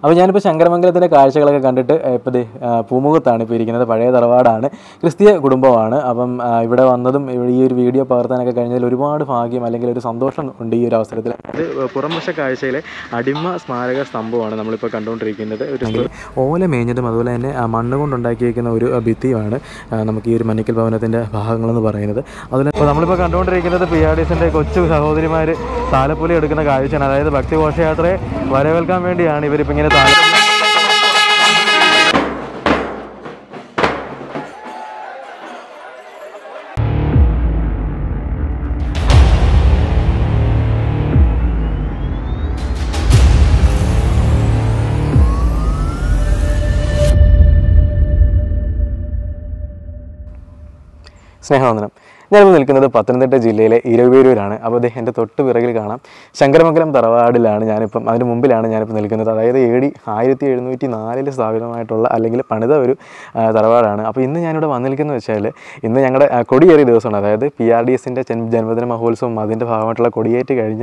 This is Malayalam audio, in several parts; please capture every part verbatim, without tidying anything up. അപ്പോൾ ഞാനിപ്പോൾ ശങ്കരമംഗലത്തിലെ കാഴ്ചകളൊക്കെ കണ്ടിട്ട് ഇപ്പോൾ പൂമുഖത്താണ് ഇപ്പോൾ ഇരിക്കുന്നത്. പഴയ തറവാടാണ്, ക്രിസ്തീയ കുടുംബമാണ്. അപ്പം ഇവിടെ വന്നതും ഈ ഒരു വീഡിയോ പകർത്താനൊക്കെ കഴിഞ്ഞതിൽ ഒരുപാട് ഭാഗ്യം അല്ലെങ്കിൽ ഒരു സന്തോഷം ഉണ്ട് ഈ ഒരു അവസരത്തിൽ. അത് പുറംവശ കാഴ്ചയിലെ അടിമ സ്മാരക സ്തംഭമാണ് നമ്മളിപ്പോൾ കണ്ടുകൊണ്ടിരിക്കുന്നത്. ഒരു ഓല മേഞ്ഞതും അതുപോലെ തന്നെ മണ്ണ് കൊണ്ടുണ്ടാക്കിയിരിക്കുന്ന ഒരു ഭിത്തിയാണ് നമുക്ക് ഈ ഒരു മന്നിക്കൽ ഭവനത്തിൻ്റെ ഭാഗങ്ങളെന്ന് പറയുന്നത്. അതുപോലെ നമ്മളിപ്പോൾ കണ്ടുകൊണ്ടിരിക്കുന്നത് പി ആർ ഡി എസിൻ്റെ കൊച്ചു സഹോദരിമാർ താലപ്പൊലി എടുക്കുന്ന കാഴ്ചയാണ്. അതായത് ഭക്തി ഘോഷയാത്രയെ വരവേൽക്കാൻ വേണ്ടിയാണ് ഇവരിപ്പോൾ ഇങ്ങനെ താല സ്നേഹവന്ദനം. ഞാനിപ്പോൾ നിൽക്കുന്നത് പത്തനംതിട്ട ജില്ലയിലെ ഇരവിയൂരാണ്. അപ്പോൾ അദ്ദേഹം എൻ്റെ തൊട്ട് പിറകിൽ കാണാം ശങ്കരമംഗലം തറവാടിലാണ് ഞാനിപ്പം, അതിന് മുമ്പിലാണ് ഞാനിപ്പോൾ നിൽക്കുന്നത്. അതായത് എ ഡി ആയിരത്തി എഴുന്നൂറ്റി നാലിൽ സ്ഥാപിതമായിട്ടുള്ള അല്ലെങ്കിൽ പണിത ഒരു തറവാടാണ്. അപ്പോൾ ഇന്ന് ഞാനിവിടെ വന്നിരിക്കുന്നത് വെച്ചാൽ ഇന്ന് ഞങ്ങളുടെ കൊടിയേറിയ ദിവസമാണ്. അതായത് പി ആർ ഡി എസിൻ്റെ ജന്മദിന മഹോത്സവം അതിൻ്റെ ഭാഗമായിട്ടുള്ള കൊടിയേറ്റ് കഴിഞ്ഞ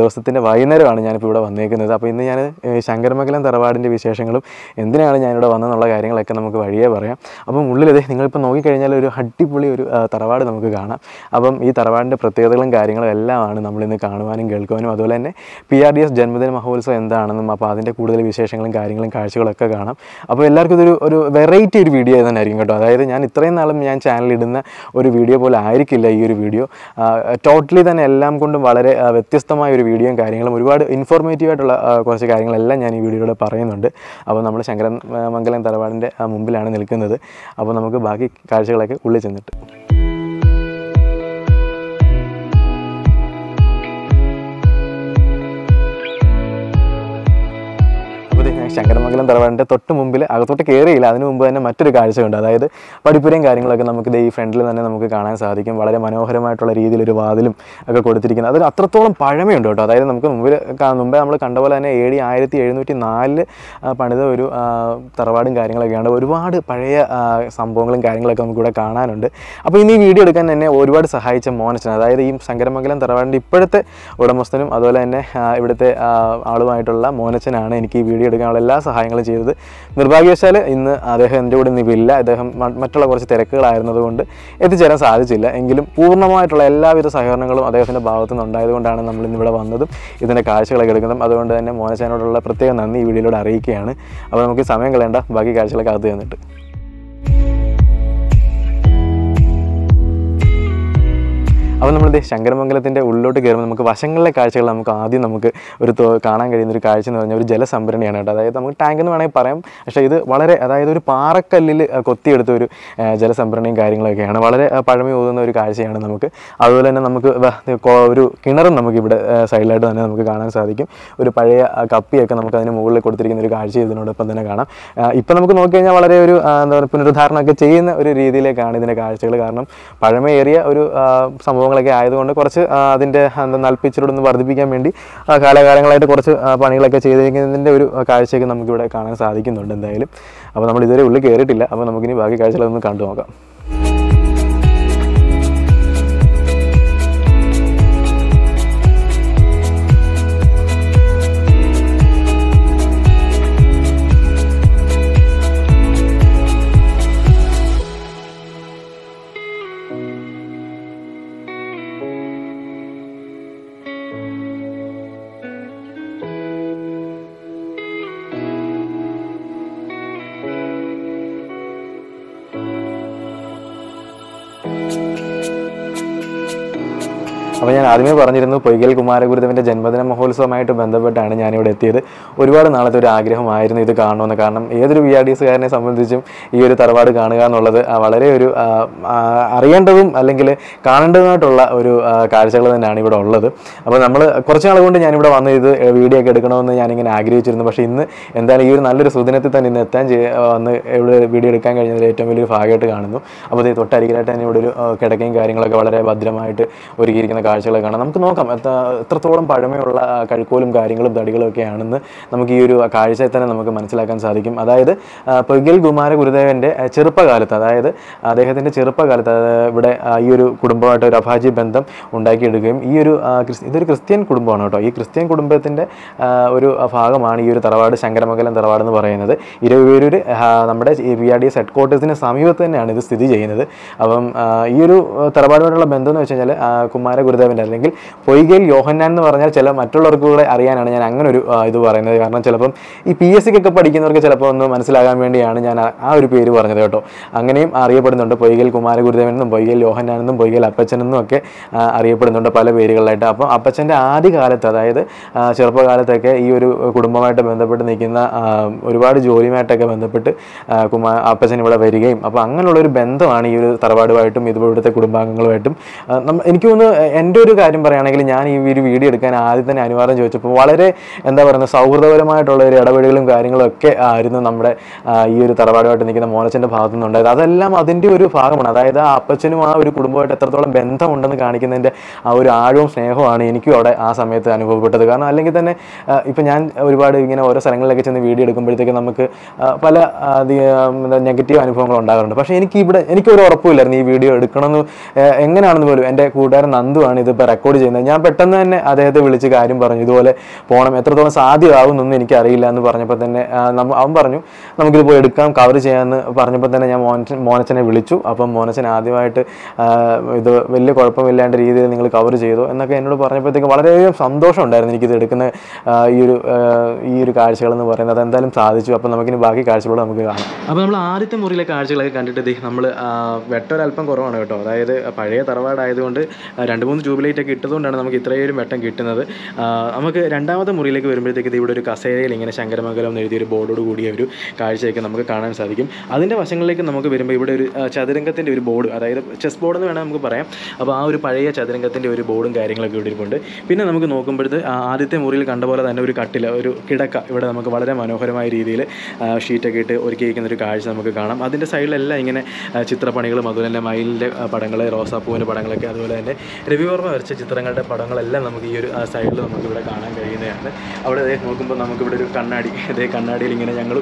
ദിവസത്തിൻ്റെ വൈകുന്നേരമാണ് ഞാനിപ്പോൾ ഇവിടെ വന്നിരിക്കുന്നത്. അപ്പോൾ ഇന്ന് ഞാൻ ശങ്കരമംഗലം തറവാടിൻ്റെ വിശേഷങ്ങളും എന്തിനാണ് ഞാനിവിടെ വന്നതെന്നുള്ള കാര്യങ്ങളൊക്കെ നമുക്ക് വഴിയേ പറയാം. അപ്പം ഉള്ളിൽ അദ്ദേഹം നിങ്ങളിപ്പോൾ നോക്കിക്കഴിഞ്ഞാൽ ഒരു അടിപൊളി ഒരു തറവാട് നമുക്ക് കാണാം. അപ്പം ഈ തറവാടിൻ്റെ പ്രത്യേകതകളും കാര്യങ്ങളും എല്ലാമാണ് നമ്മളിന്ന് കാണുവാനും കേൾക്കുവാനും. അതുപോലെ തന്നെ പി ആർ ഡി എസ് ജന്മദിന മഹോത്സവം എന്താണെന്നും അപ്പോൾ അതിൻ്റെ കൂടുതൽ വിശേഷങ്ങളും കാര്യങ്ങളും കാഴ്ചകളൊക്കെ കാണാം. അപ്പോൾ എല്ലാവർക്കും ഇതൊരു ഒരു വെറൈറ്റി ഒരു വീഡിയോ തന്നെ ആയിരിക്കും കേട്ടോ. അതായത് ഞാൻ ഇത്രയും നാളും ഞാൻ ചാനലിടുന്ന ഒരു വീഡിയോ പോലെ ആയിരിക്കില്ല ഈ ഒരു വീഡിയോ. ടോട്ടലി തന്നെ എല്ലാം കൊണ്ടും വളരെ വ്യത്യസ്തമായ ഒരു വീഡിയോയും കാര്യങ്ങളും ഒരുപാട് ഇൻഫോർമേറ്റീവായിട്ടുള്ള കുറച്ച് കാര്യങ്ങളെല്ലാം ഞാൻ ഈ വീഡിയോയിലൂടെ പറയുന്നുണ്ട്. അപ്പോൾ നമ്മൾ ശങ്കരമംഗലം തറവാടിൻ്റെ മുമ്പിലാണ് നിൽക്കുന്നത്. അപ്പോൾ നമുക്ക് ബാക്കി കാഴ്ചകളൊക്കെ ഉള്ളിൽ ചെന്നിട്ട് ശങ്കരമംഗലം തറവാടിൻ്റെ തൊട്ട് മുമ്പിൽ അകത്തോട്ട് കയറിയില്ല, അതിന് മുമ്പ് തന്നെ മറ്റൊരു കാഴ്ചയുണ്ട്. അതായത് പടിപ്പുരയും കാര്യങ്ങളൊക്കെ നമുക്ക് ഈ ഫ്രണ്ടിൽ തന്നെ നമുക്ക് കാണാൻ സാധിക്കും. വളരെ മനോഹരമായിട്ടുള്ള രീതിയിൽ ഒരു വാതിലും ഒക്കെ കൊടുത്തിരിക്കുന്നത്. അതിന് അത്രത്തോളം പഴമയുണ്ട് കേട്ടോ. അതായത് നമുക്ക് മുമ്പിൽ മുമ്പേ നമ്മൾ കണ്ട പോലെ തന്നെ എ ഡി ആയിരത്തി എഴുന്നൂറ്റി നാലിൽ പണിത ഒരു തറവാടും കാര്യങ്ങളൊക്കെയാണ്. ഒരുപാട് പഴയ സംഭവങ്ങളും കാര്യങ്ങളൊക്കെ നമുക്കിവിടെ കാണാനുണ്ട്. അപ്പോൾ ഇന്ന് ഈ വീഡിയോ എടുക്കാൻ എന്നെ ഒരുപാട് സഹായിച്ച മോനച്ചൻ, അതായത് ഈ ശങ്കരമംഗലം തറവാടിൻ്റെ ഇപ്പോഴത്തെ ഉടമസ്ഥനും അതുപോലെ തന്നെ ഇവിടുത്തെ ആളുമായിട്ടുള്ള മോനച്ചനാണ് എനിക്ക് ഈ വീഡിയോ എടുക്കാനുള്ള എല്ലാ സഹായങ്ങളും ചെയ്തത്. നിർഭാഗ്യവശാൽ ഇന്ന് അദ്ദേഹം എൻ്റെ കൂടെ നിന്നില്ല. അദ്ദേഹം മറ്റുള്ള കുറച്ച് തിരക്കുകളായിരുന്നത് കൊണ്ട് എത്തിച്ചേരാൻ സാധിച്ചില്ല. എങ്കിലും പൂർണ്ണമായിട്ടുള്ള എല്ലാവിധ സഹകരണങ്ങളും അദ്ദേഹത്തിൻ്റെ ഭാഗത്തു നിന്നുണ്ടായതുകൊണ്ടാണ് നമ്മൾ ഇന്നിവിടെ വന്നതും ഇതിൻ്റെ കാഴ്ചകളൊക്കെ എടുക്കുന്നതും. അതുകൊണ്ട് തന്നെ മോനച്ചനോടുള്ള പ്രത്യേക നന്ദി ഈ വീഡിയോയിലൂടെ അറിയിക്കുകയാണ്. അപ്പോൾ നമുക്ക് സമയം കളയേണ്ട, ബാക്കി കാഴ്ചകളൊക്കെ അകത്ത് തന്നിട്ട് അപ്പോൾ നമ്മളിത് ശങ്കരമംഗലത്തിൻ്റെ ഉള്ളിലോട്ട് കയറുമ്പോൾ നമുക്ക് വശങ്ങളിലെ കാഴ്ചകൾ നമുക്ക് ആദ്യം നമുക്ക് ഒരു കാണാൻ കഴിയുന്ന ഒരു കാഴ്ച എന്ന് പറഞ്ഞാൽ ഒരു ജലസംഭരണിയാണ് കേട്ടോ. അതായത് നമുക്ക് ടാങ്ക് എന്ന് വേണമെങ്കിൽ പറയാം, പക്ഷേ ഇത് വളരെ അതായത് ഒരു പാറക്കല്ലിൽ കൊത്തിയെടുത്ത ഒരു ജലസംഭരണിയും കാര്യങ്ങളൊക്കെയാണ്. വളരെ പഴമയോതുന്ന ഒരു കാഴ്ചയാണ് നമുക്ക്. അതുപോലെ തന്നെ നമുക്ക് ഒരു കിണറും നമുക്കിവിടെ സൈഡിലായിട്ട് തന്നെ നമുക്ക് കാണാൻ സാധിക്കും. ഒരു പഴയ കപ്പിയൊക്കെ നമുക്ക് അതിന് മുകളിൽ കൊടുത്തിരിക്കുന്ന ഒരു കാഴ്ച ഇതിനോടൊപ്പം തന്നെ കാണാം. ഇപ്പം നമുക്ക് നോക്കിക്കഴിഞ്ഞാൽ വളരെ ഒരു എന്താ പറയുക പുനരുദ്ധാരണമൊക്കെ ചെയ്യുന്ന ഒരു രീതിയിലേക്കാണ് ഇതിൻ്റെ കാഴ്ചകൾ. കാരണം പഴമയേറിയ ഒരു സംഭവം ൊക്കെ ആയതുകൊണ്ട് കുറച്ച് അതിൻ്റെ നൽപ്പിച്ചിലൂടൊന്ന് വർദ്ധിപ്പിക്കാൻ വേണ്ടി കാലാകാലങ്ങളായിട്ട് കുറച്ച് പണികളൊക്കെ ചെയ്തിരിക്കുന്നതിൻ്റെ ഒരു കാഴ്ചയൊക്കെ നമുക്കിവിടെ കാണാൻ സാധിക്കുന്നുണ്ട് എന്തായാലും. അപ്പോൾ നമ്മൾ ഇതുവരെ ഉള്ളിൽ കയറിയിട്ടില്ല. അപ്പോൾ നമുക്കിനി ബാക്കി കാഴ്ചകളൊന്ന് കണ്ടു നോക്കാം. അപ്പോൾ ഞാൻ ആദ്യമേ പറഞ്ഞിരുന്നു പൊയ്കൽ കുമാരഗുരുദേവൻ്റെ ജന്മദിന മഹോത്സവമായിട്ട് ബന്ധപ്പെട്ടാണ് ഞാനിവിടെ എത്തിയത്. ഒരുപാട് നാളത്തെ ഒരു ആഗ്രഹമായിരുന്നു ഇത് കാണണമെന്ന്. കാരണം ഏതൊരു വി ആർ ഡി എസുകാരനെ സംബന്ധിച്ചും ഈ ഒരു തറവാട് കാണുക എന്നുള്ളത് വളരെ ഒരു അറിയേണ്ടതും അല്ലെങ്കിൽ കാണേണ്ടതുമായിട്ടുള്ള ഒരു കാഴ്ചകൾ തന്നെയാണ് ഇവിടെ ഉള്ളത്. അപ്പോൾ നമ്മൾ കുറച്ച് നാൾ കൊണ്ട് ഞാനിവിടെ വന്ന് ഇത് വീഡിയോ ഒക്കെ എടുക്കണമെന്ന് ഞാനിങ്ങനെ ആഗ്രഹിച്ചിരുന്നു. പക്ഷേ ഇന്ന് എന്തായാലും ഈ ഒരു നല്ലൊരു സുദിനത്തിൽ തന്നെ ഇന്ന് എത്താൻ വന്ന് ഇവിടെ വീഡിയോ എടുക്കാൻ കഴിഞ്ഞതിൽ ഏറ്റവും വലിയൊരു ഭാഗമായിട്ട് കാണുന്നു. അപ്പോൾ ഇത് തൊട്ടരികിലായിട്ട് തന്നെ ഇവിടെ ഒരു കിടക്കയും കാര്യങ്ങളൊക്കെ വളരെ ഭദ്രമായിട്ട് ഒരുക്കിയിരിക്കുന്ന കാഴ്ചകളെ കാണാം. നമുക്ക് നോക്കാം എത്രത്തോളം പഴമയുള്ള കഴുക്കോലും കാര്യങ്ങളും തടികളൊക്കെ ആണെന്ന് നമുക്ക് ഈ ഒരു കാഴ്ചയിൽ തന്നെ നമുക്ക് മനസ്സിലാക്കാൻ സാധിക്കും. അതായത് പൊയ്കയിൽ കുമാര ഗുരുദേവൻ്റെ ചെറുപ്പകാലത്ത്, അതായത് അദ്ദേഹത്തിൻ്റെ ചെറുപ്പകാലത്ത് ഇവിടെ ഈ ഒരു കുടുംബമായിട്ട് ഒരു അഭാജ്യ ബന്ധം ഉണ്ടാക്കിയെടുക്കുകയും ഈ ഒരു ഇതൊരു ക്രിസ്ത്യൻ കുടുംബമാണ് കേട്ടോ. ഈ ക്രിസ്ത്യൻ കുടുംബത്തിൻ്റെ ഒരു ഭാഗമാണ് ഈ ഒരു തറവാട്, ശങ്കരമംഗലം തറവാട് എന്ന് പറയുന്നത്. ഇരുവരൂർ നമ്മുടെ P R D S head ക്വാർട്ടേഴ്സിന് സമീപത്ത് തന്നെയാണ് ഇത് സ്ഥിതി ചെയ്യുന്നത്. അപ്പം ഈ ഒരു തറവാടുമായിട്ടുള്ള ബന്ധം എന്ന് വെച്ച് കഴിഞ്ഞാൽ കുമാര ഗുരുദേവൻ്റെ അല്ലെങ്കിൽ പൊയ്കയിൽ യോഹന്നാൻ എന്ന് പറഞ്ഞാൽ ചില മറ്റുള്ളവർക്ക് കൂടെ അറിയാനാണ് ഞാൻ അങ്ങനെ ഒരു ഇത് പറയുന്നത്. കാരണം ചിലപ്പം ഈ പി എസ് സിക്കൊക്കെ പഠിക്കുന്നവർക്ക് ചിലപ്പോൾ ഒന്ന് മനസ്സിലാകാൻ വേണ്ടിയാണ് ഞാൻ ആ ഒരു പേര് പറഞ്ഞത് കേട്ടോ. അങ്ങനെയും അറിയപ്പെടുന്നുണ്ട്. പൊയ്കയിൽ കുമാര ഗുരുദേവൻ എന്നും പൊയ്കയിൽ യോഹന്നാൻ എന്നും പൊയ്കയിൽ അപ്പച്ചൻ എന്നും ഒക്കെ അറിയപ്പെടുന്നുണ്ട് പല പേരുകളിലായിട്ട്. അപ്പം അപ്പച്ചൻ്റെ ആദ്യകാലത്ത്, അതായത് ചെറുപ്പകാലത്തൊക്കെ ഈ ഒരു കുടുംബമായിട്ട് ബന്ധപ്പെട്ട് നിൽക്കുന്ന ഒരുപാട് ജോലിയുമായിട്ടൊക്കെ ബന്ധപ്പെട്ട് കുമാ അപ്പച്ചൻ ഇവിടെ വരികയും അപ്പോൾ അങ്ങനെയുള്ളൊരു ബന്ധമാണ് ഈ ഒരു തറവാടുമായിട്ടും ഇതുപോലത്തെ കുടുംബാംഗങ്ങളുമായിട്ടും. എനിക്ക് തോന്നുന്നു എൻ്റെ ഒരു കാര്യം പറയുകയാണെങ്കിൽ ഞാൻ ഈ ഒരു വീഡിയോ എടുക്കാൻ ആദ്യം തന്നെ അനുവാദം ചോദിച്ചപ്പോൾ വളരെ എന്താ പറയുക സൗഹൃദപരമായിട്ടുള്ള ഒരു ഇടപെടലുകളും കാര്യങ്ങളും ഒക്കെ ആയിരുന്നു നമ്മുടെ ഈ ഒരു തറവാടുമായിട്ട് നിൽക്കുന്ന മോനച്ചൻ്റെ ഭാഗത്തു നിന്നുണ്ടായത്. അതെല്ലാം അതിൻ്റെ ഒരു ഭാഗമാണ്. അതായത് ആ അപ്പച്ചനും ആ ഒരു കുടുംബമായിട്ട് എത്രത്തോളം ബന്ധമുണ്ടെന്ന് കാണിക്കുന്നതിൻ്റെ ആ ഒരു ആഴവും സ്നേഹമാണ് എനിക്കും അവിടെ ആ സമയത്ത് അനുഭവപ്പെട്ടത്. കാരണം അല്ലെങ്കിൽ തന്നെ ഇപ്പം ഞാൻ ഒരുപാട് ഇങ്ങനെ ഓരോ സ്ഥലങ്ങളിലൊക്കെ ചെന്ന് വീഡിയോ എടുക്കുമ്പോഴത്തേക്ക് നമുക്ക് പല നെഗറ്റീവ് അനുഭവങ്ങൾ ഉണ്ടാകാറുണ്ട്. പക്ഷേ എനിക്കിവിടെ എനിക്കൊരു ഉറപ്പുമില്ലായിരുന്നു ഈ വീഡിയോ എടുക്കണമെന്ന്. എങ്ങനെയാണെന്ന് പോലും എൻ്റെ കൂട്ടുകാരൻ നന്ദുവാണ് ഇതിപ്പോൾ റെക്കോർഡ് ചെയ്യുന്നത്. ഞാൻ പെട്ടെന്ന് തന്നെ അദ്ദേഹത്തെ വിളിച്ച് കാര്യം പറഞ്ഞു, ഇതുപോലെ പോകണം, എത്രത്തോളം സാധ്യമാകുമെന്നൊന്നും എനിക്കറിയില്ല എന്ന് പറഞ്ഞപ്പോൾ തന്നെ അവൻ പറഞ്ഞു നമുക്കിത് പോയി എടുക്കാം, കവർ ചെയ്യാമെന്ന് പറഞ്ഞപ്പോൾ തന്നെ ഞാൻ മോനച്ചൻ മോനച്ചനെ വിളിച്ചു. അപ്പം മോനച്ചൻ ആദ്യമായിട്ട് ഇത് വലിയ കുഴപ്പമില്ലാണ്ട് രീതിയിൽ നിങ്ങൾ കവർ ചെയ്തു എന്നൊക്കെ എന്നോട് പറഞ്ഞപ്പോഴത്തേക്ക് വളരെയധികം സന്തോഷം ഉണ്ടായിരുന്നു എനിക്കിത് എടുക്കുന്ന ഈ ഒരു ഈ ഒരു കാഴ്ചകളെന്ന് പറയുന്നത്. അതെന്തായാലും സാധിച്ചു. അപ്പം നമുക്കിനി ബാക്കി കാഴ്ചകൾ നമുക്ക് കാണാം. അപ്പോൾ നമ്മൾ ആദ്യത്തെ മുറിയിലെ കാഴ്ചകളൊക്കെ കണ്ടിട്ട് നമ്മൾ വെട്ടൊരല്പം കുറവാണ് കേട്ടോ. അതായത് പഴയ തറവാടായതുകൊണ്ട് രണ്ട് മൂന്ന് ട്യൂബ്ലൈറ്റൊക്കെ ഇട്ടതുകൊണ്ടാണ് നമുക്ക് ഇത്രയും വെട്ടം കിട്ടുന്നത്. നമുക്ക് രണ്ടാമത്തെ മുറിയിലേക്ക് വരുമ്പോഴത്തേക്ക് ഇവിടെ ഒരു കസേരയിൽ ഇങ്ങനെ ശങ്കരമംഗലം എന്നെഴുതിയ ഒരു ബോർഡോട് കൂടിയ ഒരു കാഴ്ചയൊക്കെ നമുക്ക് കാണാൻ സാധിക്കും. അതിൻ്റെ വശങ്ങളിലേക്ക് നമുക്ക് വരുമ്പോൾ ഇവിടെ ഒരു ചതുരംഗത്തിൻ്റെ ഒരു ബോർഡ്, അതായത് ചെസ് ബോർഡ് എന്ന് വേണം നമുക്ക് പറയാം. അപ്പോൾ ആ ഒരു പഴയ ചതുരംഗത്തിൻ്റെ ഒരു ബോർഡും കാര്യങ്ങളൊക്കെ ഇവിടെ ഇരിപ്പുണ്ട്. പിന്നെ നമുക്ക് നോക്കുമ്പോഴത്തെ ആദ്യത്തെ മുറിയിൽ കണ്ട പോലെ തന്നെ ഒരു കട്ടില, ഒരു കിടക്ക ഇവിടെ നമുക്ക് വളരെ മനോഹരമായ രീതിയിൽ ഷീറ്റൊക്കെ ഇട്ട് ഒരുക്കിയിരിക്കുന്നൊരു കാഴ്ച നമുക്ക് കാണാം. അതിൻ്റെ സൈഡിലെല്ലാം ഇങ്ങനെ ചിത്രപ്പണികളും അതുപോലെ തന്നെ മയിലിൻ്റെ പടങ്ങൾ, റോസാപ്പൂവിൻ്റെ പടങ്ങളൊക്കെ, അതുപോലെ തന്നെ രവിവർമ്മ വരച്ച ചിത്രങ്ങളുടെ പടങ്ങളെല്ലാം നമുക്ക് ഈ ഒരു സൈഡിൽ നമുക്കിവിടെ കാണാൻ കഴിയുന്നതാണ്. അവിടെ അദ്ദേഹം നോക്കുമ്പോൾ നമുക്കിവിടെ ഒരു കണ്ണാടി, അതേ കണ്ണാടിയിൽ ഇങ്ങനെ ഞങ്ങൾ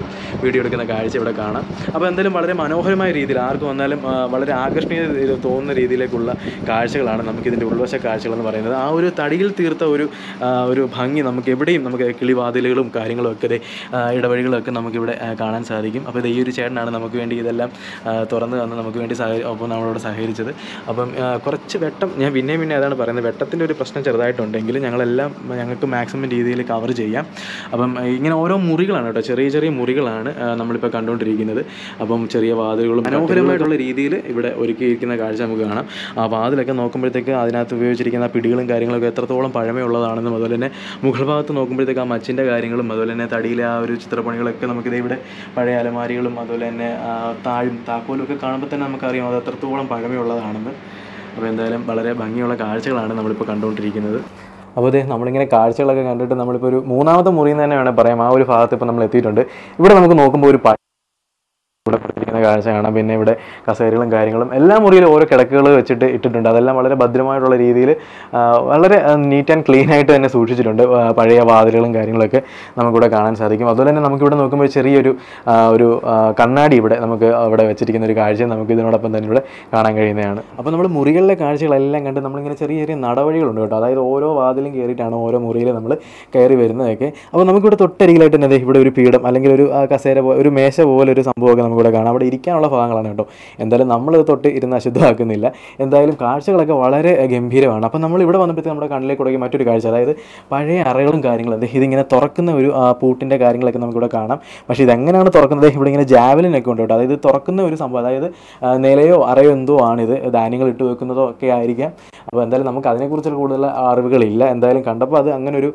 വീഡിയോ എടുക്കുന്ന കാഴ്ച ഇവിടെ കാണാം. അപ്പോൾ എന്തായാലും വളരെ മനോഹരമായ രീതിയിൽ ആർക്കും വന്നാലും വളരെ ആകർഷണീയ തോന്നുന്ന രീതിയിലേക്കുള്ള കാഴ്ചകളാണ് നമുക്കിതിൻ്റെ ഉൾവശ കാഴ്ചകളെന്ന് പറയുന്നത്. ആ ഒരു തടിയിൽ തീർത്ത ഒരു ഒരു ഭംഗി നമുക്ക് എവിടെയും നമുക്ക് കിളിവാതിലുകളും കാര്യങ്ങളുമൊക്കെ ഇതേ ഇടവഴികളൊക്കെ നമുക്കിവിടെ കാണാൻ സാധിക്കും. അപ്പോൾ ഇത് ഈ ഒരു ചേട്ടനാണ് നമുക്ക് വേണ്ടി ഇതെല്ലാം തുറന്ന് തന്ന് നമുക്ക് വേണ്ടി സഹ ഒപ്പം നമ്മളോട് സഹകരിച്ചത്. അപ്പം കുറച്ച് വെട്ടം ഞാൻ പിന്നെയും പിന്നെ അതാണ് പറയുന്നത്, വെട്ടത്തിൻ്റെ ഒരു പ്രശ്നം ചെറുതായിട്ടുണ്ടെങ്കിൽ ഞങ്ങളെല്ലാം ഞങ്ങൾക്ക് മാക്സിമം രീതിയിൽ കവർ ചെയ്യാം. അപ്പം ഇങ്ങനെ ഓരോ മുറികളാണ് കേട്ടോ, ചെറിയ ചെറിയ മുറികളാണ് നമ്മളിപ്പോൾ കണ്ടുകൊണ്ടിരിക്കുന്നത്. അപ്പം ചെറിയ വാതിലുകളും മനോഹരമായിട്ടുള്ള രീതിയിൽ ഇവിടെ ഒരുക്കിയിരിക്കുന്ന കാഴ്ച നമുക്ക് കാണാം. ആ വാതിലൊക്കെ നോക്കുമ്പോഴത്തേക്ക് അതിനകത്ത് ഉപയോഗിച്ചിരിക്കുന്ന പിടികളും കാര്യങ്ങളൊക്കെ എത്രത്തോളം പഴമയുള്ളതാണെന്നും അതുപോലെ തന്നെ മുകൾ ഭാഗത്ത് നോക്കുമ്പോഴത്തേക്ക് ആ മച്ചിൻ്റെ കാര്യങ്ങളും അതുപോലെ തന്നെ തടിയിലെ ആ ഒരു ചിത്രപ്പണികളൊക്കെ നമുക്കിത് ഇവിടെ പഴയ അലമാരികളും അതുപോലെ തന്നെ താഴും താക്കോലും ഒക്കെ കാണുമ്പോൾ തന്നെ നമുക്കറിയാം അത് എത്രത്തോളം പഴമയുള്ളതാണെന്ന്. അപ്പോൾ എന്തായാലും വളരെ ഭംഗിയുള്ള കാഴ്ചകളാണ് നമ്മളിപ്പോൾ കണ്ടുകൊണ്ടിരിക്കുന്നത്. അപ്പോൾ അതെ നമ്മളിങ്ങനെ കാഴ്ചകളൊക്കെ കണ്ടിട്ട് നമ്മളിപ്പോൾ ഒരു മൂന്നാമത്തെ മുറിയിൽ തന്നെ വേണം പറയാം ആ ഒരു ഭാഗത്ത് ഇപ്പോൾ നമ്മൾ എത്തിയിട്ടുണ്ട്. ഇവിടെ നമുക്ക് നോക്കുമ്പോൾ ഒരു ഇവിടെ പെട്ടിരിക്കുന്ന കാഴ്ച കാണാം. പിന്നെ ഇവിടെ കസേരകളും കാര്യങ്ങളും എല്ലാ മുറിയിലും ഓരോ കിടക്കുകൾ വെച്ചിട്ട് ഇട്ടിട്ടുണ്ട്. അതെല്ലാം വളരെ ഭദ്രമായിട്ടുള്ള രീതിയിൽ വളരെ നീറ്റ് ആൻഡ് ക്ലീൻ ആയിട്ട് തന്നെ സൂക്ഷിച്ചിട്ടുണ്ട്. പഴയ വാതിലുകളും കാര്യങ്ങളൊക്കെ നമുക്കിവിടെ കാണാൻ സാധിക്കും. അതുപോലെ തന്നെ നമുക്കിവിടെ നോക്കുമ്പോൾ ചെറിയൊരു ഒരു കണ്ണാടി ഇവിടെ നമുക്ക് അവിടെ വെച്ചിരിക്കുന്ന ഒരു കാഴ്ച നമുക്ക് ഇതിനോടൊപ്പം തന്നെ ഇവിടെ കാണാൻ കഴിയുന്നതാണ്. അപ്പോൾ നമ്മൾ മുറികളിലെ കാഴ്ചകളെല്ലാം കണ്ട് നമ്മളിങ്ങനെ ചെറിയ ചെറിയ നടവഴികളുണ്ട് കേട്ടോ. അതായത് ഓരോ വാതിലും കയറിയിട്ടാണ് ഓരോ മുറിയിൽ നമ്മൾ കയറി വരുന്നതൊക്കെ. അപ്പോൾ നമുക്കിവിടെ തൊട്ടരികിലായിട്ട് തന്നെ ഇവിടെ ഒരു പീഠം അല്ലെങ്കിൽ ഒരു കസേര ഒരു മേശ പോലൊരു സംഭവമൊക്കെ ഇവിടെ കാണാം. അവിടെ ഇരിക്കാനുള്ള ഭാഗങ്ങളാണ് കേട്ടോ. എന്തായാലും നമ്മളത് തൊട്ട് ഇരുന്ന് അശുദ്ധമാക്കുന്നില്ല. എന്തായാലും കാഴ്ചകളൊക്കെ വളരെ ഗംഭീരമാണ്. അപ്പോൾ നമ്മൾ ഇവിടെ വന്നപ്പോഴത്തേക്ക് നമ്മുടെ കണ്ണിലേക്ക് കൂടെ മറ്റൊരു കാഴ്ച, അതായത് പഴയ അറകളും കാര്യങ്ങളും ഇതിങ്ങനെ തുറക്കുന്ന ഒരു പൂട്ടിൻ്റെ കാര്യങ്ങളൊക്കെ നമുക്കിവിടെ കാണാം. പക്ഷേ ഇതെങ്ങനെയാണ് തുറക്കുന്നത്, ഇവിടെ ഇങ്ങനെ ജാവലിനൊക്കെ ഉണ്ട് കേട്ടോ. അതായത് തുറക്കുന്ന ഒരു സംഭവം, അതായത് നിലയോ അറയോ എന്തോ ആണിത്, ധാന്യങ്ങൾ ഇട്ട് വെക്കുന്നതോ ഒക്കെ ആയിരിക്കാം. അപ്പോൾ എന്തായാലും നമുക്ക് അതിനെക്കുറിച്ചുള്ള കൂടുതൽ അറിവുകളില്ല. എന്തായാലും കണ്ടപ്പോൾ അത് അങ്ങനെ ഒരു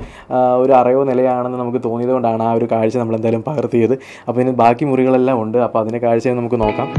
ഒരു അറയോ നിലയാണെന്ന് നമുക്ക് തോന്നിയത് കൊണ്ടാണ് ആ ഒരു കാഴ്ച നമ്മൾ എന്തായാലും പകർത്തിയത്. അപ്പോൾ ഇനി ബാക്കി മുറികളെല്ലാം ഉണ്ട്. അപ്പോൾ അതിൻ്റെ കാഴ്ചയും നമുക്ക് നോക്കാം.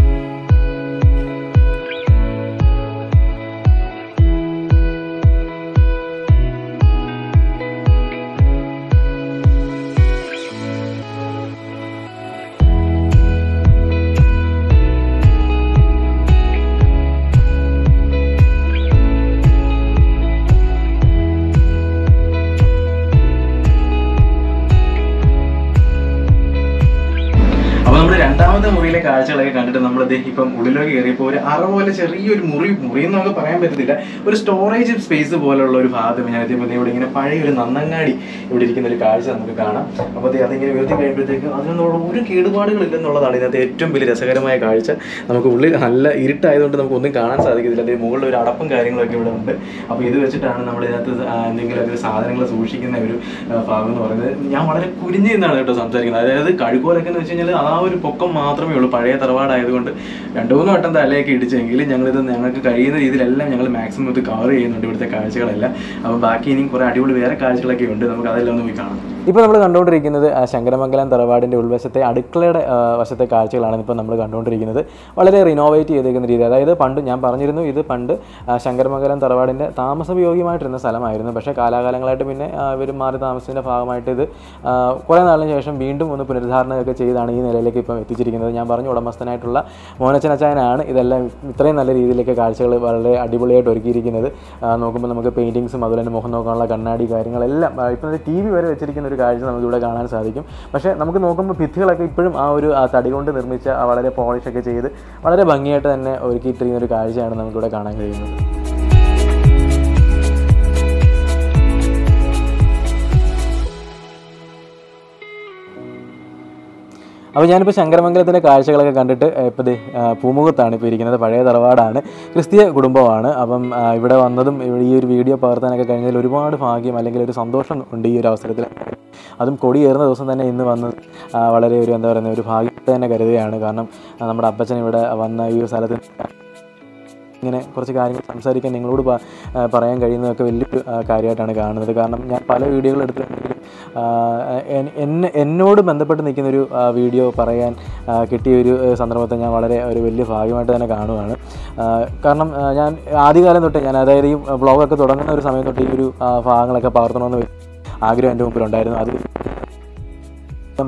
രണ്ടാമത്തെ മുറിയിലെ കാഴ്ചകളൊക്കെ കണ്ടിട്ട് നമ്മൾ അദ്ദേഹം ഇപ്പം ഉള്ളിലേക്ക് കയറിയപ്പോൾ ഒരു അറ പോലെ ചെറിയൊരു മുറി മുറി എന്ന് നമുക്ക് പറയാൻ പറ്റത്തില്ല, ഒരു സ്റ്റോറേജ് സ്പേസ് പോലുള്ള ഒരു ഭാഗം ഞാൻ അതേപോലെ ഇവിടെ ഇങ്ങനെ പഴയ ഒരു നന്നങ്ങാടി ഇവിടെ ഇരിക്കുന്ന ഒരു കാഴ്ച നമുക്ക് കാണാം. അപ്പോൾ അതിങ്ങനെ ഉയർത്തി കഴിയുമ്പോഴത്തേക്ക് അതിനൊന്നുള്ള ഒരു കേടുപാടുകളില്ലെന്നുള്ളതാണ് ഇതിനകത്ത് ഏറ്റവും വലിയ രസകരമായ കാഴ്ച. നമുക്ക് ഉള്ളിൽ നല്ല ഇരുട്ടായതുകൊണ്ട് നമുക്കൊന്നും കാണാൻ സാധിക്കത്തില്ല. അതേ മുകളിൽ ഒരു അടപ്പും കാര്യങ്ങളൊക്കെ ഇവിടെ ഉണ്ട്. അപ്പോൾ ഇത് വെച്ചിട്ടാണ് നമ്മൾ ഇതിനകത്ത് എന്തെങ്കിലുമൊക്കെ സാധനങ്ങൾ സൂക്ഷിക്കുന്ന ഒരു ഭാഗം എന്ന് പറയുന്നത്. ഞാൻ വളരെ കുരിഞ്ഞു നിന്നാണ് കേട്ടോ സംസാരിക്കുന്നത്. അതായത് കഴുകോലൊക്കെ എന്ന് വെച്ച് കഴിഞ്ഞാൽ ആ ഒരു പൊക്കം മാത്രമേ ഉള്ളൂ. പഴയ തറവാടായതുകൊണ്ട് രണ്ടു മൂന്ന് വട്ടം തലയൊക്കെ ഇടിച്ചെങ്കിലും ഞങ്ങളിത് ഞങ്ങൾക്ക് കഴിയുന്ന രീതിയിലെല്ലാം ഞങ്ങൾ മാക്സിമം ഇത് കവർ ചെയ്യുന്നുണ്ട് ഇവിടുത്തെ കാഴ്ചകളെല്ലാം. അപ്പോൾ ബാക്കി ഇനിയും കുറേ അടിപൊളി വേറെ കാഴ്ചകളൊക്കെ ഉണ്ട്, നമുക്ക് അതെല്ലാം ഒന്ന് പോയി കാണാം. ഇപ്പോൾ നമ്മൾ കണ്ടുകൊണ്ടിരിക്കുന്നത് ശങ്കരമംഗലം തറവാടിൻ്റെ ഉൾവശത്തെ അടുക്കളയുടെ വശത്തെ കാഴ്ചകളാണ് ഇപ്പോൾ നമ്മൾ കണ്ടുകൊണ്ടിരിക്കുന്നത്. വളരെ റിനോവേറ്റ് ചെയ്തിരിക്കുന്ന രീതി, അതായത് പണ്ട് ഞാൻ പറഞ്ഞിരുന്നു ഇത് പണ്ട് ശങ്കരമംഗലം തറവാടിൻ്റെ താമസയോഗ്യമായിട്ടിരുന്ന സ്ഥലമായിരുന്നു. പക്ഷേ കാലാകാലങ്ങളായിട്ട് പിന്നെ ഇവർ മാറി താമസത്തിൻ്റെ ഭാഗമായിട്ട് ഇത് കുറേ നാളിന് ശേഷം വീണ്ടും ഒന്ന് പുനരുദ്ധാരണയൊക്കെ ചെയ്താണ് ഈ നിലയിലേക്ക് ഇപ്പം എത്തിച്ചിരിക്കുന്നത്. ഞാൻ പറഞ്ഞു ഉടമസ്ഥനായിട്ടുള്ള മോനച്ചനച്ചായനാണ് ഇതെല്ലാം ഇത്രയും നല്ല രീതിയിലേക്ക് കാഴ്ചകൾ വളരെ അടിപൊളിയായിട്ട് ഒരുക്കിയിരിക്കുന്നത്. നോക്കുമ്പോൾ നമുക്ക് പെയിൻറ്റിങ്സും അതുപോലെ തന്നെ മുഖം നോക്കാനുള്ള കണ്ണാടി കാര്യങ്ങളെല്ലാം ഇപ്പം ടി വി വരെ വെച്ചിരിക്കുന്ന ഒരു കാഴ്ച നമുക്കിവിടെ കാണാൻ സാധിക്കും. പക്ഷേ നമുക്ക് നോക്കുമ്പോൾ ഭിത്തികളൊക്കെ ഇപ്പോഴും ആ ഒരു തടി കൊണ്ട് നിർമ്മിച്ച വളരെ പോളിഷൊക്കെ ചെയ്ത് വളരെ ഭംഗിയായിട്ട് തന്നെ ഒരുക്കിയിട്ടിരിക്കുന്ന ഒരു കാഴ്ചയാണ് നമുക്കിവിടെ കാണാൻ കഴിയുന്നത്. അപ്പോൾ ഞാനിപ്പോൾ ശങ്കരമംഗലത്തിൻ്റെ കാഴ്ചകളൊക്കെ കണ്ടിട്ട് ഇപ്പോൾ ദേ പൂമുഖത്താണ് ഇപ്പോൾ ഇരിക്കുന്നത്. പഴയ തറവാടാണ്, ക്രിസ്തീയ കുടുംബമാണ്. അപ്പം ഇവിടെ വന്നതും ഈ ഒരു വീഡിയോ പകർത്താനൊക്കെ കഴിഞ്ഞതിൽ ഒരുപാട് ഭാഗ്യം അല്ലെങ്കിൽ ഒരു സന്തോഷം ഉണ്ട് ഈ ഒരു അവസരത്തിൽ. അതും കൊടിയേറുന്ന ദിവസം തന്നെ ഇന്ന് വന്നത് വളരെ ഒരു എന്താ പറയുന്ന ഒരു ഭാഗ്യത്തെ തന്നെ കരുതുകയാണ്. കാരണം നമ്മുടെ അപ്പച്ചൻ ഇവിടെ വന്ന ഈ ഒരു സ്ഥലത്ത് ഇങ്ങനെ കുറച്ച് കാര്യങ്ങൾ സംസാരിക്കാൻ നിങ്ങളോട് പറയാൻ കഴിയുന്നതൊക്കെ വലിയൊരു കാര്യമായിട്ടാണ് കാണുന്നത്. കാരണം ഞാൻ പല വീഡിയോകൾ എടുത്തിട്ടുണ്ടെങ്കിലും എന്നെ എന്നോട് ബന്ധപ്പെട്ട് നിൽക്കുന്നൊരു വീഡിയോ പറയാൻ കിട്ടിയൊരു സന്ദർഭത്തെ ഞാൻ വളരെ ഒരു വലിയ ഭാഗ്യമായിട്ട് തന്നെ കാണുകയാണ്. കാരണം ഞാൻ ആദ്യകാലം തൊട്ട് ഞാൻ അതായത് ഈ വ്ളോഗൊക്കെ തുടങ്ങുന്ന ഒരു സമയം തൊട്ട് ഈ ഒരു ഭാഗങ്ങളൊക്കെ പകർത്തണമെന്ന് ആഗ്രഹം എൻ്റെ മുമ്പിലുണ്ടായിരുന്നു. അത്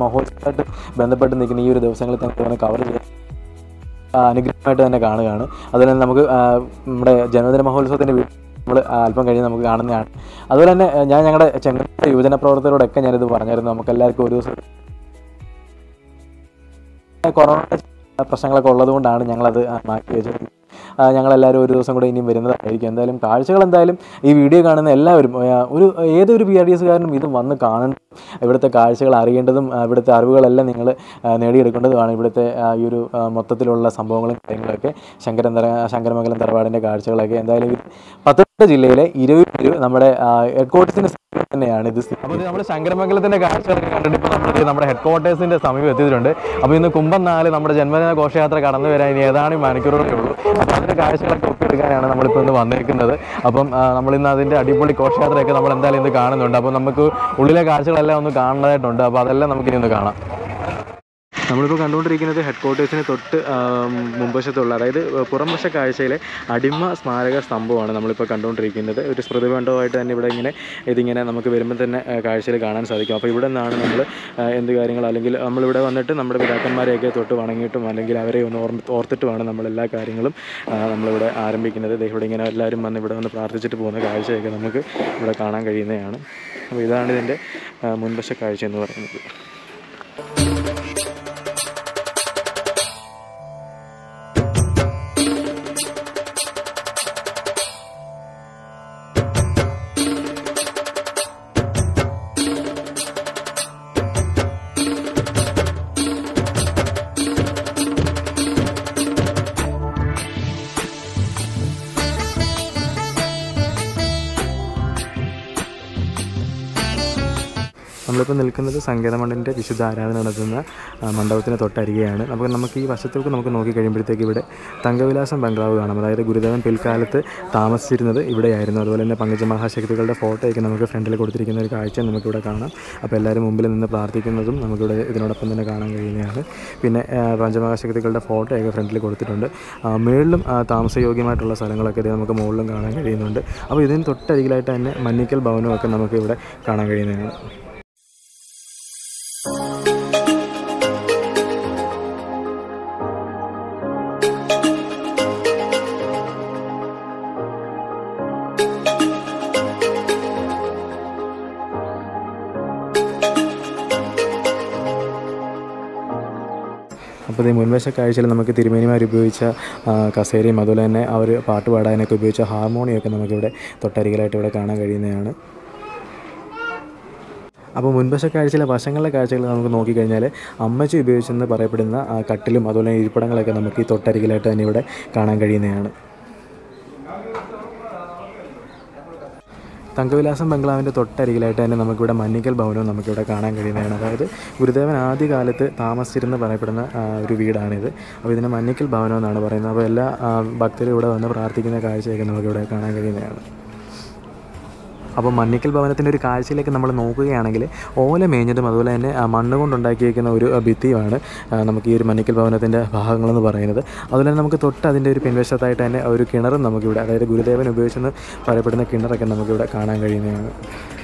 മഹോത്സവമായിട്ട് ബന്ധപ്പെട്ട് നിൽക്കുന്ന ഈ ഒരു ദിവസങ്ങളിൽ തന്നെ കവർ ചെയ്യാൻ അനുഗ്രഹമായിട്ട് തന്നെ കാണുകയാണ്. അതുപോലെ തന്നെ നമുക്ക് നമ്മുടെ ജന്മദിന മഹോത്സവത്തിൻ്റെ നമ്മൾ അല്പം കഴിഞ്ഞ് നമുക്ക് കാണുന്നതാണ്. അതുപോലെ തന്നെ ഞാൻ ഞങ്ങളുടെ ചെങ്ങന്നൂർ യുവജന പ്രവർത്തകരോടൊക്കെ ഞാനിത് പറഞ്ഞായിരുന്നു. നമുക്കെല്ലാവർക്കും ഒരു ദിവസം കൊറോണ പ്രശ്നങ്ങളൊക്കെ ഉള്ളതുകൊണ്ടാണ് ഞങ്ങളത് മാറ്റി വെച്ചത്. ഞങ്ങളെല്ലാവരും ഒരു ദിവസം കൂടെ ഇനിയും വരുന്നതായിരിക്കും. എന്തായാലും കാഴ്ചകൾ എന്തായാലും ഈ വീഡിയോ കാണുന്ന എല്ലാവരും ഒരു ഏതൊരു പി ആർ ഡി എസ്കാരനും ഇതും വന്ന് കാണേണ്ട, ഇവിടുത്തെ കാഴ്ചകൾ അറിയേണ്ടതും ഇവിടുത്തെ അറിവുകളെല്ലാം നിങ്ങൾ നേടിയെടുക്കേണ്ടതുമാണ്. ഇവിടുത്തെ ഈ ഒരു മൊത്തത്തിലുള്ള സംഭവങ്ങളും കാര്യങ്ങളൊക്കെ ശങ്കര ശങ്കരമംഗലം തറവാടിൻ്റെ കാഴ്ചകളൊക്കെ എന്തായാലും പത്തനംതിട്ട ജില്ലയിലെ ഇരുപത് നമ്മുടെ ഹെഡ് ക്വാർട്ടേഴ്സിൻ്റെ തന്നെയാണ് ഇത്. അപ്പോൾ നമ്മൾ ശങ്കരമംഗലത്തിൻ്റെ കാഴ്ചകളൊക്കെ കണ്ടിട്ട് ഇപ്പോൾ നമ്മൾ നമ്മുടെ ഹെഡ് ക്വാർട്ടേഴ്സിൻ്റെ സമീപം എത്തിയിട്ടുണ്ട്. അപ്പോൾ ഇന്ന് കുംഭം നാല് നമ്മുടെ ജന്മദിന ഘോഷയാത്ര കടന്നു വരാൻ ഇനി ഏതാണ്ട് മണിക്കൂറുകളേ ഉള്ളൂ. അപ്പോൾ അതിൻ്റെ കാഴ്ചകളൊക്കെ ഒപ്പിയെടുക്കാനാണ് നമ്മളിപ്പോൾ ഇന്ന് വന്നേക്കുന്നത്. അപ്പം നമ്മളിന്ന് അതിൻ്റെ അടിപൊളി ഘോഷയാത്രയൊക്കെ നമ്മൾ എന്തായാലും ഇന്ന് കാണുന്നുണ്ട്. അപ്പോൾ നമുക്ക് ഉള്ളിലെ കാഴ്ചകളെല്ലാം ഒന്ന് കാണേണ്ടതായിട്ടുണ്ട്. അപ്പോൾ അതെല്ലാം നമുക്കിനി ഒന്ന് കാണാം. നമ്മളിപ്പോൾ കണ്ടുകൊണ്ടിരിക്കുന്നത് ഹെഡ് ക്വാർട്ടേഴ്സിന് തൊട്ട് മുമ്പശത്തുള്ള അതായത് പുറംവശ കാഴ്ചയിലെ അടിമ സ്മാരക സ്തംഭമാണ് നമ്മളിപ്പോൾ കണ്ടുകൊണ്ടിരിക്കുന്നത്. ഒരു സ്മൃതിമണ്ഡപമായിട്ട് തന്നെ ഇവിടെ ഇങ്ങനെ ഇതിങ്ങനെ നമുക്ക് വരുമ്പോൾ തന്നെ കാഴ്ചയിൽ കാണാൻ സാധിക്കും. അപ്പോൾ ഇവിടെ നിന്നാണ് നമ്മൾ എന്ത് കാര്യങ്ങൾ അല്ലെങ്കിൽ നമ്മളിവിടെ വന്നിട്ട് നമ്മുടെ പിതാക്കന്മാരെയൊക്കെ തൊട്ട് വണങ്ങിയിട്ടും അല്ലെങ്കിൽ അവരെ ഒന്ന് ഓർ ഓർത്തിട്ടുമാണ് നമ്മളെല്ലാ കാര്യങ്ങളും നമ്മളിവിടെ ആരംഭിക്കുന്നത്. ഇവിടെ ഇങ്ങനെ എല്ലാവരും വന്ന് ഇവിടെ വന്ന് പ്രാർത്ഥിച്ചിട്ട് പോകുന്ന കാഴ്ചയൊക്കെ നമുക്ക് ഇവിടെ കാണാൻ കഴിയുന്നതാണ്. അപ്പോൾ ഇതാണ് ഇതിൻ്റെ മുൻവശ കാഴ്ച എന്ന് പറയുന്നത്. നമ്മളിപ്പോൾ നിൽക്കുന്നത് സംഗീതമണ്ഡലിൻ്റെ വിശുദ്ധ ആരാധന നടത്തുന്ന മണ്ഡപത്തിന് തൊട്ടരികെയാണ്. അപ്പോൾ നമുക്ക് ഈ വശത്തേക്ക് നമുക്ക് നോക്കിക്കഴിയുമ്പോഴത്തേക്ക് ഇവിടെ തങ്കവിലാസം ബംഗ്ലാവ് കാണാം. അതായത് ഗുരുദേവൻ പിൽക്കാലത്ത് താമസിച്ചിരുന്നത് ഇവിടെയായിരുന്നു. അതുപോലെ തന്നെ പഞ്ചമഹാശക്തികളുടെ ഫോട്ടോയൊക്കെ നമുക്ക് ഫ്രണ്ടിൽ കൊടുത്തിരിക്കുന്ന ഒരു കാഴ്ച നമുക്കിവിടെ കാണാം. അപ്പോൾ എല്ലാവരും മുമ്പിൽ നിന്ന് പ്രാർത്ഥിക്കുന്നതും നമുക്കിവിടെ ഇതിനോടൊപ്പം തന്നെ കാണാൻ കഴിയുന്നതാണ്. പിന്നെ പഞ്ചമഹാശക്തികളുടെ ഫോട്ടോയൊക്കെ ഫ്രണ്ടിൽ കൊടുത്തിട്ടുണ്ട്. മുകളിലും താമസയോഗ്യമായിട്ടുള്ള സ്ഥലങ്ങളൊക്കെ ഇത് നമുക്ക് മുകളിലും കാണാൻ കഴിയുന്നുണ്ട്. അപ്പോൾ ഇതിന് തൊട്ടരികിലായിട്ട് തന്നെ മന്നിക്കൽ ഭവനമൊക്കെ നമുക്ക് ഇവിടെ കാണാൻ കഴിയുന്നതാണ്. അപ്പോൾ ഈ മുൻവശ കാഴ്ചയിൽ നമുക്ക് തിരുമേനിമാർ ഉപയോഗിച്ച കസേരയും അതുപോലെ തന്നെ അവർ പാട്ട് പാടാനൊക്കെ ഉപയോഗിച്ച ഹാർമോണിയൊക്കെ നമുക്കിവിടെ തൊട്ടരികിലായിട്ട് ഇവിടെ കാണാൻ കഴിയുന്നതാണ്. അപ്പോൾ മുൻവശ കാഴ്ചയിലെ വശങ്ങളിലെ കാഴ്ചകൾ നമുക്ക് നോക്കിക്കഴിഞ്ഞാൽ അമ്മച്ചി ഉപയോഗിച്ചെന്ന് പറയപ്പെടുന്ന കട്ടിലും അതുപോലെ ഇരിപ്പിടങ്ങളൊക്കെ നമുക്ക് ഈ തൊട്ടരികിലായിട്ട് തന്നെ ഇവിടെ കാണാൻ കഴിയുന്നതാണ്. തങ്കവിലാസം ബംഗ്ലാവിൻ്റെ തൊട്ടരികിലായിട്ട് തന്നെ നമുക്കിവിടെ മന്നിക്കൽ ഭവനവും നമുക്കിവിടെ കാണാൻ കഴിയുന്നതാണ്. അതായത് ഗുരുദേവൻ ആദ്യകാലത്ത് താമസിച്ചിരുന്ന് പറയപ്പെടുന്ന ഒരു വീടാണിത്. അപ്പോൾ ഇതിനെ മന്നിക്കൽ ഭവനം എന്നാണ് പറയുന്നത്. അപ്പോൾ എല്ലാ ഭക്തരും ഇവിടെ വന്ന് പ്രാർത്ഥിക്കുന്ന കാഴ്ചയൊക്കെ നമുക്കിവിടെ കാണാൻ കഴിയുന്നതാണ്. അപ്പോൾ മന്നിക്കൽ ഭവനത്തിൻ്റെ ഒരു കാഴ്ചയിലേക്ക് നമ്മൾ നോക്കുകയാണെങ്കിൽ ഓല മേഞ്ഞതും അതുപോലെ തന്നെ മണ്ണ് കൊണ്ടുണ്ടാക്കിയിരിക്കുന്ന ഒരു ഭിത്തിയാണ് നമുക്ക് ഈ ഒരു മന്നിക്കൽ ഭവനത്തിൻ്റെ ഭാഗങ്ങളെന്ന് പറയുന്നത്. അതുപോലെ തന്നെ നമുക്ക് തൊട്ട് അതിൻ്റെ ഒരു പിൻവശത്തായിട്ട് തന്നെ ഒരു കിണറും നമുക്കിവിടെ, അതായത് ഗുരുദേവൻ ഉപയോഗിച്ചെന്ന് പറയപ്പെടുന്ന കിണറൊക്കെ നമുക്കിവിടെ കാണാൻ കഴിയുന്നതാണ്.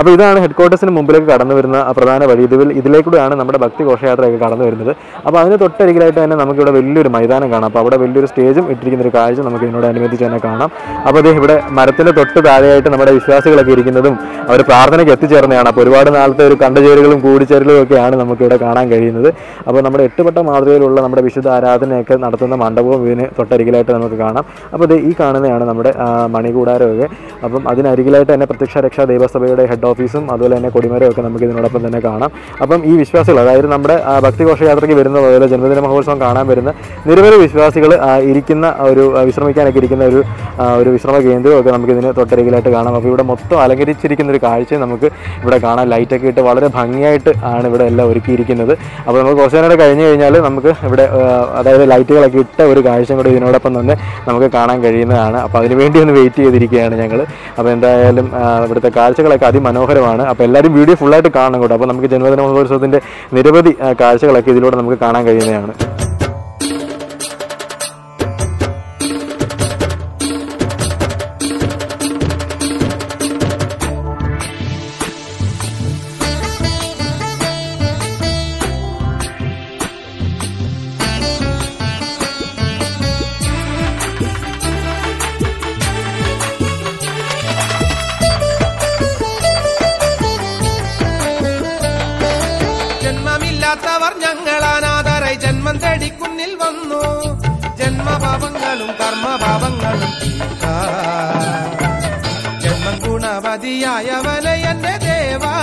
അപ്പോൾ ഇതാണ് ഹെഡ് ക്വാർട്ടേഴ്സിന് മുമ്പിലേക്ക് കടന്നു വരുന്ന പ്രധാന വഴി. ഇതിൽ ഇതിലേക്കൂടെയാണ് നമ്മുടെ ഭക്തി ഘോഷയാത്രയൊക്കെ കടന്നു വരുന്നത്. അപ്പോൾ അതിന് തൊട്ടരികിലായിട്ട് തന്നെ നമുക്കിവിടെ വലിയൊരു മൈതാനം കാണാം. അപ്പോൾ അവിടെ വലിയൊരു സ്റ്റേജും ഇട്ടിരിക്കുന്ന ഒരു കാഴ്ച നമുക്ക് ഇതിനോടനുബന്ധിച്ച് തന്നെ കാണാം. അപ്പോൾ അദ്ദേഹം ഇവിടെ മരത്തിൻ്റെ തൊട്ട് താഴെയായിട്ട് നമ്മുടെ വിശ്വാസികളൊക്കെ ഇരിക്കുന്നതും അവർ പ്രാർത്ഥനയ്ക്ക് എത്തിച്ചേർന്നതാണ്. അപ്പോൾ ഒരുപാട് നാളത്തെ ഒരു കണ്ടുചേരലുകളും കൂടിച്ചേരലും ഒക്കെയാണ് നമുക്കിവിടെ കാണാൻ കഴിയുന്നത്. അപ്പോൾ നമ്മുടെ എട്ടുപെട്ട മാതൃകയിലുള്ള നമ്മുടെ വിശുദ്ധ ആരാധനയൊക്കെ നടത്തുന്ന മണ്ഡപവും ഇതിന് തൊട്ടരികിലായിട്ട് നമുക്ക് കാണാം. അപ്പോൾ ഇത് ഈ കാണുന്നതാണ് നമ്മുടെ മണികൂടാരമൊക്കെ. അപ്പം അതിനരികിലായിട്ട് തന്നെ പ്രത്യക്ഷ രക്ഷാ ദൈവസഭയുടെ ഹെഡ് ഓഫീസും അതുപോലെ തന്നെ കൊടിമരമൊക്കെ നമുക്ക് ഇതിനോടൊപ്പം തന്നെ കാണാം. അപ്പം ഈ വിശ്വാസികൾ, അതായത് നമ്മുടെ ഭക്തിഘോഷയാത്രയ്ക്ക് വരുന്ന പോലെ ജന്മദിന മഹോത്സവം കാണാൻ വരുന്ന നിരവധി വിശ്വാസികൾ ഇരിക്കുന്ന ഒരു വിശ്രമിക്കാനൊക്കെ ഇരിക്കുന്ന ഒരു ഒരു വിശ്രമ കേന്ദ്രമൊക്കെ നമുക്കിതിന് തൊട്ടരികിലായിട്ട് കാണാം. അപ്പോൾ ഇവിടെ മൊത്തം അലങ്കരിച്ചിരിക്കുന്ന ഒരു കാഴ്ച നമുക്ക് ഇവിടെ കാണാം. ലൈറ്റൊക്കെ ഇട്ട് വളരെ ഭംഗിയായിട്ട് ആണ് ഇവിടെ എല്ലാം ഒരുക്കിയിരിക്കുന്നത്. അപ്പോൾ നമുക്ക് കുറച്ച് നേരം കഴിഞ്ഞ് കഴിഞ്ഞാൽ നമുക്ക് ഇവിടെ, അതായത് ലൈറ്റുകളൊക്കെ ഇട്ട ഒരു കാഴ്ചയും കൂടി ഇതിനോടൊപ്പം തന്നെ നമുക്ക് കാണാൻ കഴിയുന്നതാണ്. അപ്പോൾ അതിനുവേണ്ടി ഒന്ന് വെയിറ്റ് ചെയ്തിരിക്കുകയാണ് ഞങ്ങൾ. അപ്പോൾ എന്തായാലും ഇവിടുത്തെ കാഴ്ചകളൊക്കെ അതിമനോഹരമാണ്. അപ്പോൾ എല്ലാവരും വീഡിയോ ഫുള്ളായിട്ട് കാണണം കേട്ടോ. അപ്പോൾ നമുക്ക് ജന്മദിന മഹോത്സവത്തിൻ്റെ നിരവധി കാഴ്ചകളൊക്കെ ഇതിലൂടെ നമുക്ക് കാണാൻ കഴിയുന്നതാണ്. ാത്തവർ ഞങ്ങൾ അനാഥരായി ജന്മം തേടിക്കുന്നിൽ വന്നു. ജന്മഭാവങ്ങളും കർമ്മഭാവങ്ങളും ജന്മം ഗുണവതിയായവനെ എന്റെ ദേവാ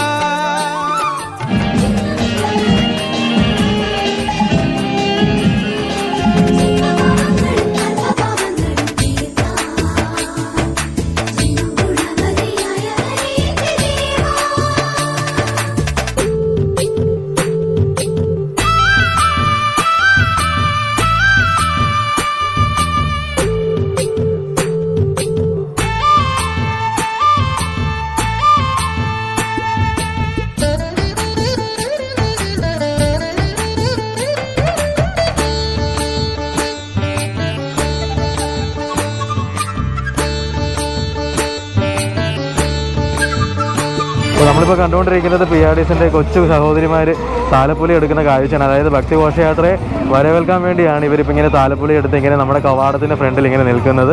ഇപ്പോൾ കണ്ടുകൊണ്ടിരിക്കുന്നത് പി ആർ ഡി എസിൻ്റെ കൊച്ചു സഹോദരിമാർ താലപ്പൊലി എടുക്കുന്ന കാഴ്ചയാണ്. അതായത് ഭക്തിഘോഷയാത്രയെ വരവേൽക്കാൻ വേണ്ടിയാണ് ഇവരിപ്പോൾ ഇങ്ങനെ താലപ്പൊലി എടുത്ത് ഇങ്ങനെ നമ്മുടെ കവാടത്തിൻ്റെ ഫ്രണ്ടിൽ ഇങ്ങനെ നിൽക്കുന്നത്.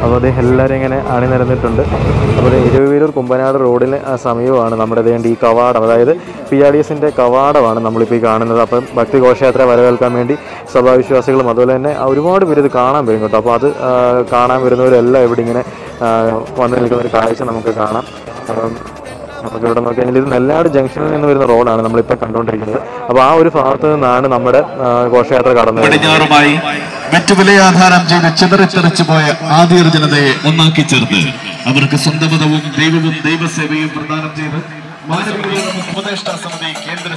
അപ്പോൾ അത് എല്ലാവരും ഇങ്ങനെ അണിനിരന്നിട്ടുണ്ട്. അപ്പോൾ ഇരുവീരൂർ കുമ്പനാട് റോഡിന് സമീപമാണ് നമ്മുടെ വേണ്ടി ഈ കവാടം, അതായത് പി ആർ ഡി എസിൻ്റെ കവാടമാണ് നമ്മളിപ്പോൾ ഈ കാണുന്നത്. അപ്പം ഭക്തിഘോഷയാത്ര വരവേൽക്കാൻ വേണ്ടി സഭാവിശ്വാസികളും അതുപോലെ തന്നെ ഒരുപാട് പേര് ഇത് കാണാൻ വരും കേട്ടോ. അപ്പോൾ അത് കാണാൻ വരുന്നവരെല്ലാം ഇവിടെ ഇങ്ങനെ വന്നു നിൽക്കുന്ന ഒരു കാഴ്ച നമുക്ക് കാണാം. നമുക്ക് ഇവിടെ നോക്കിയാൽ ഇത് നെല്ലാട് ജംഗ്ഷനിൽ നിന്ന് വരുന്ന റോഡാണ് നമ്മളിപ്പോൾ കണ്ടുകൊണ്ടിരിക്കുന്നത്. അപ്പോൾ ആ ഒരു ഭാഗത്ത് നിന്നാണ് നമ്മുടെ ഘോഷയാത്ര കടന്നത്. പടിഞ്ഞാറുമായി വെറ്റുവിലയാധാരം ചെയ്ത് ചിതറിത്തെറിച്ചു പോയ ആദിർ ജനതയെ ഒന്നാക്കി ചേർത്ത് അവർക്ക് സ്വന്തമതവും ദൈവവും ദൈവസേവയും പ്രദാനം ചെയ്ത് മാനവിക ഉപദേഷ്ടാ സമിതി കേന്ദ്ര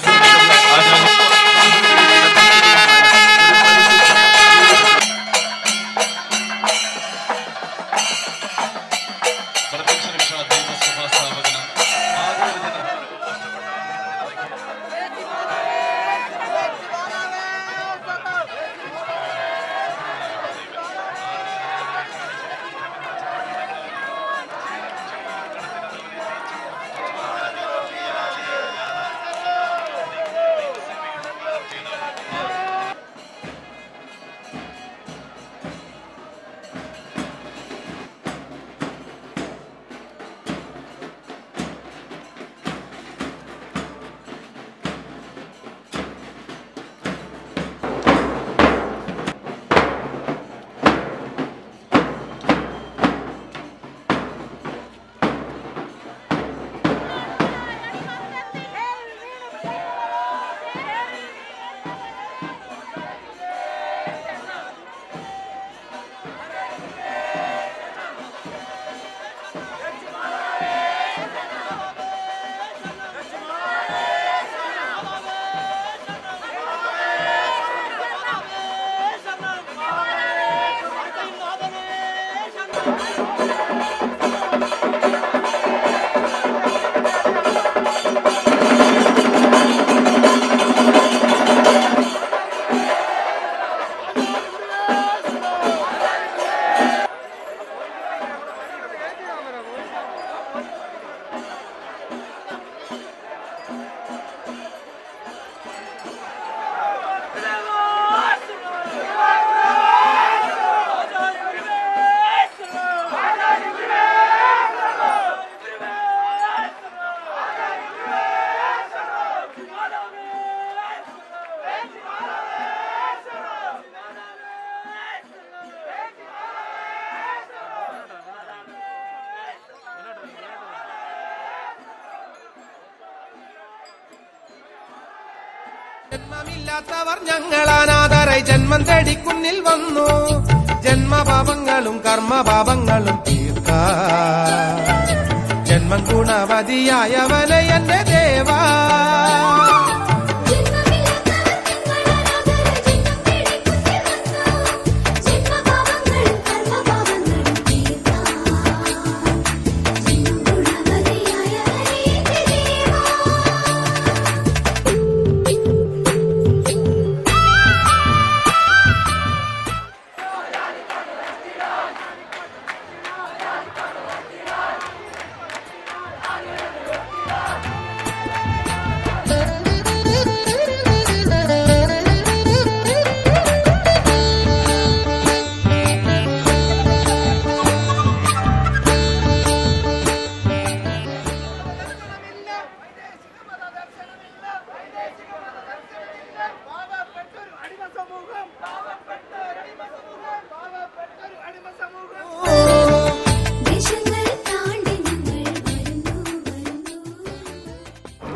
ജന്മപാപങ്ങളും കർമ്മപാപങ്ങളും തീർക്കാൻ ജന്മം ഗുണവതിയായവനെ എന്റെ ദേവാ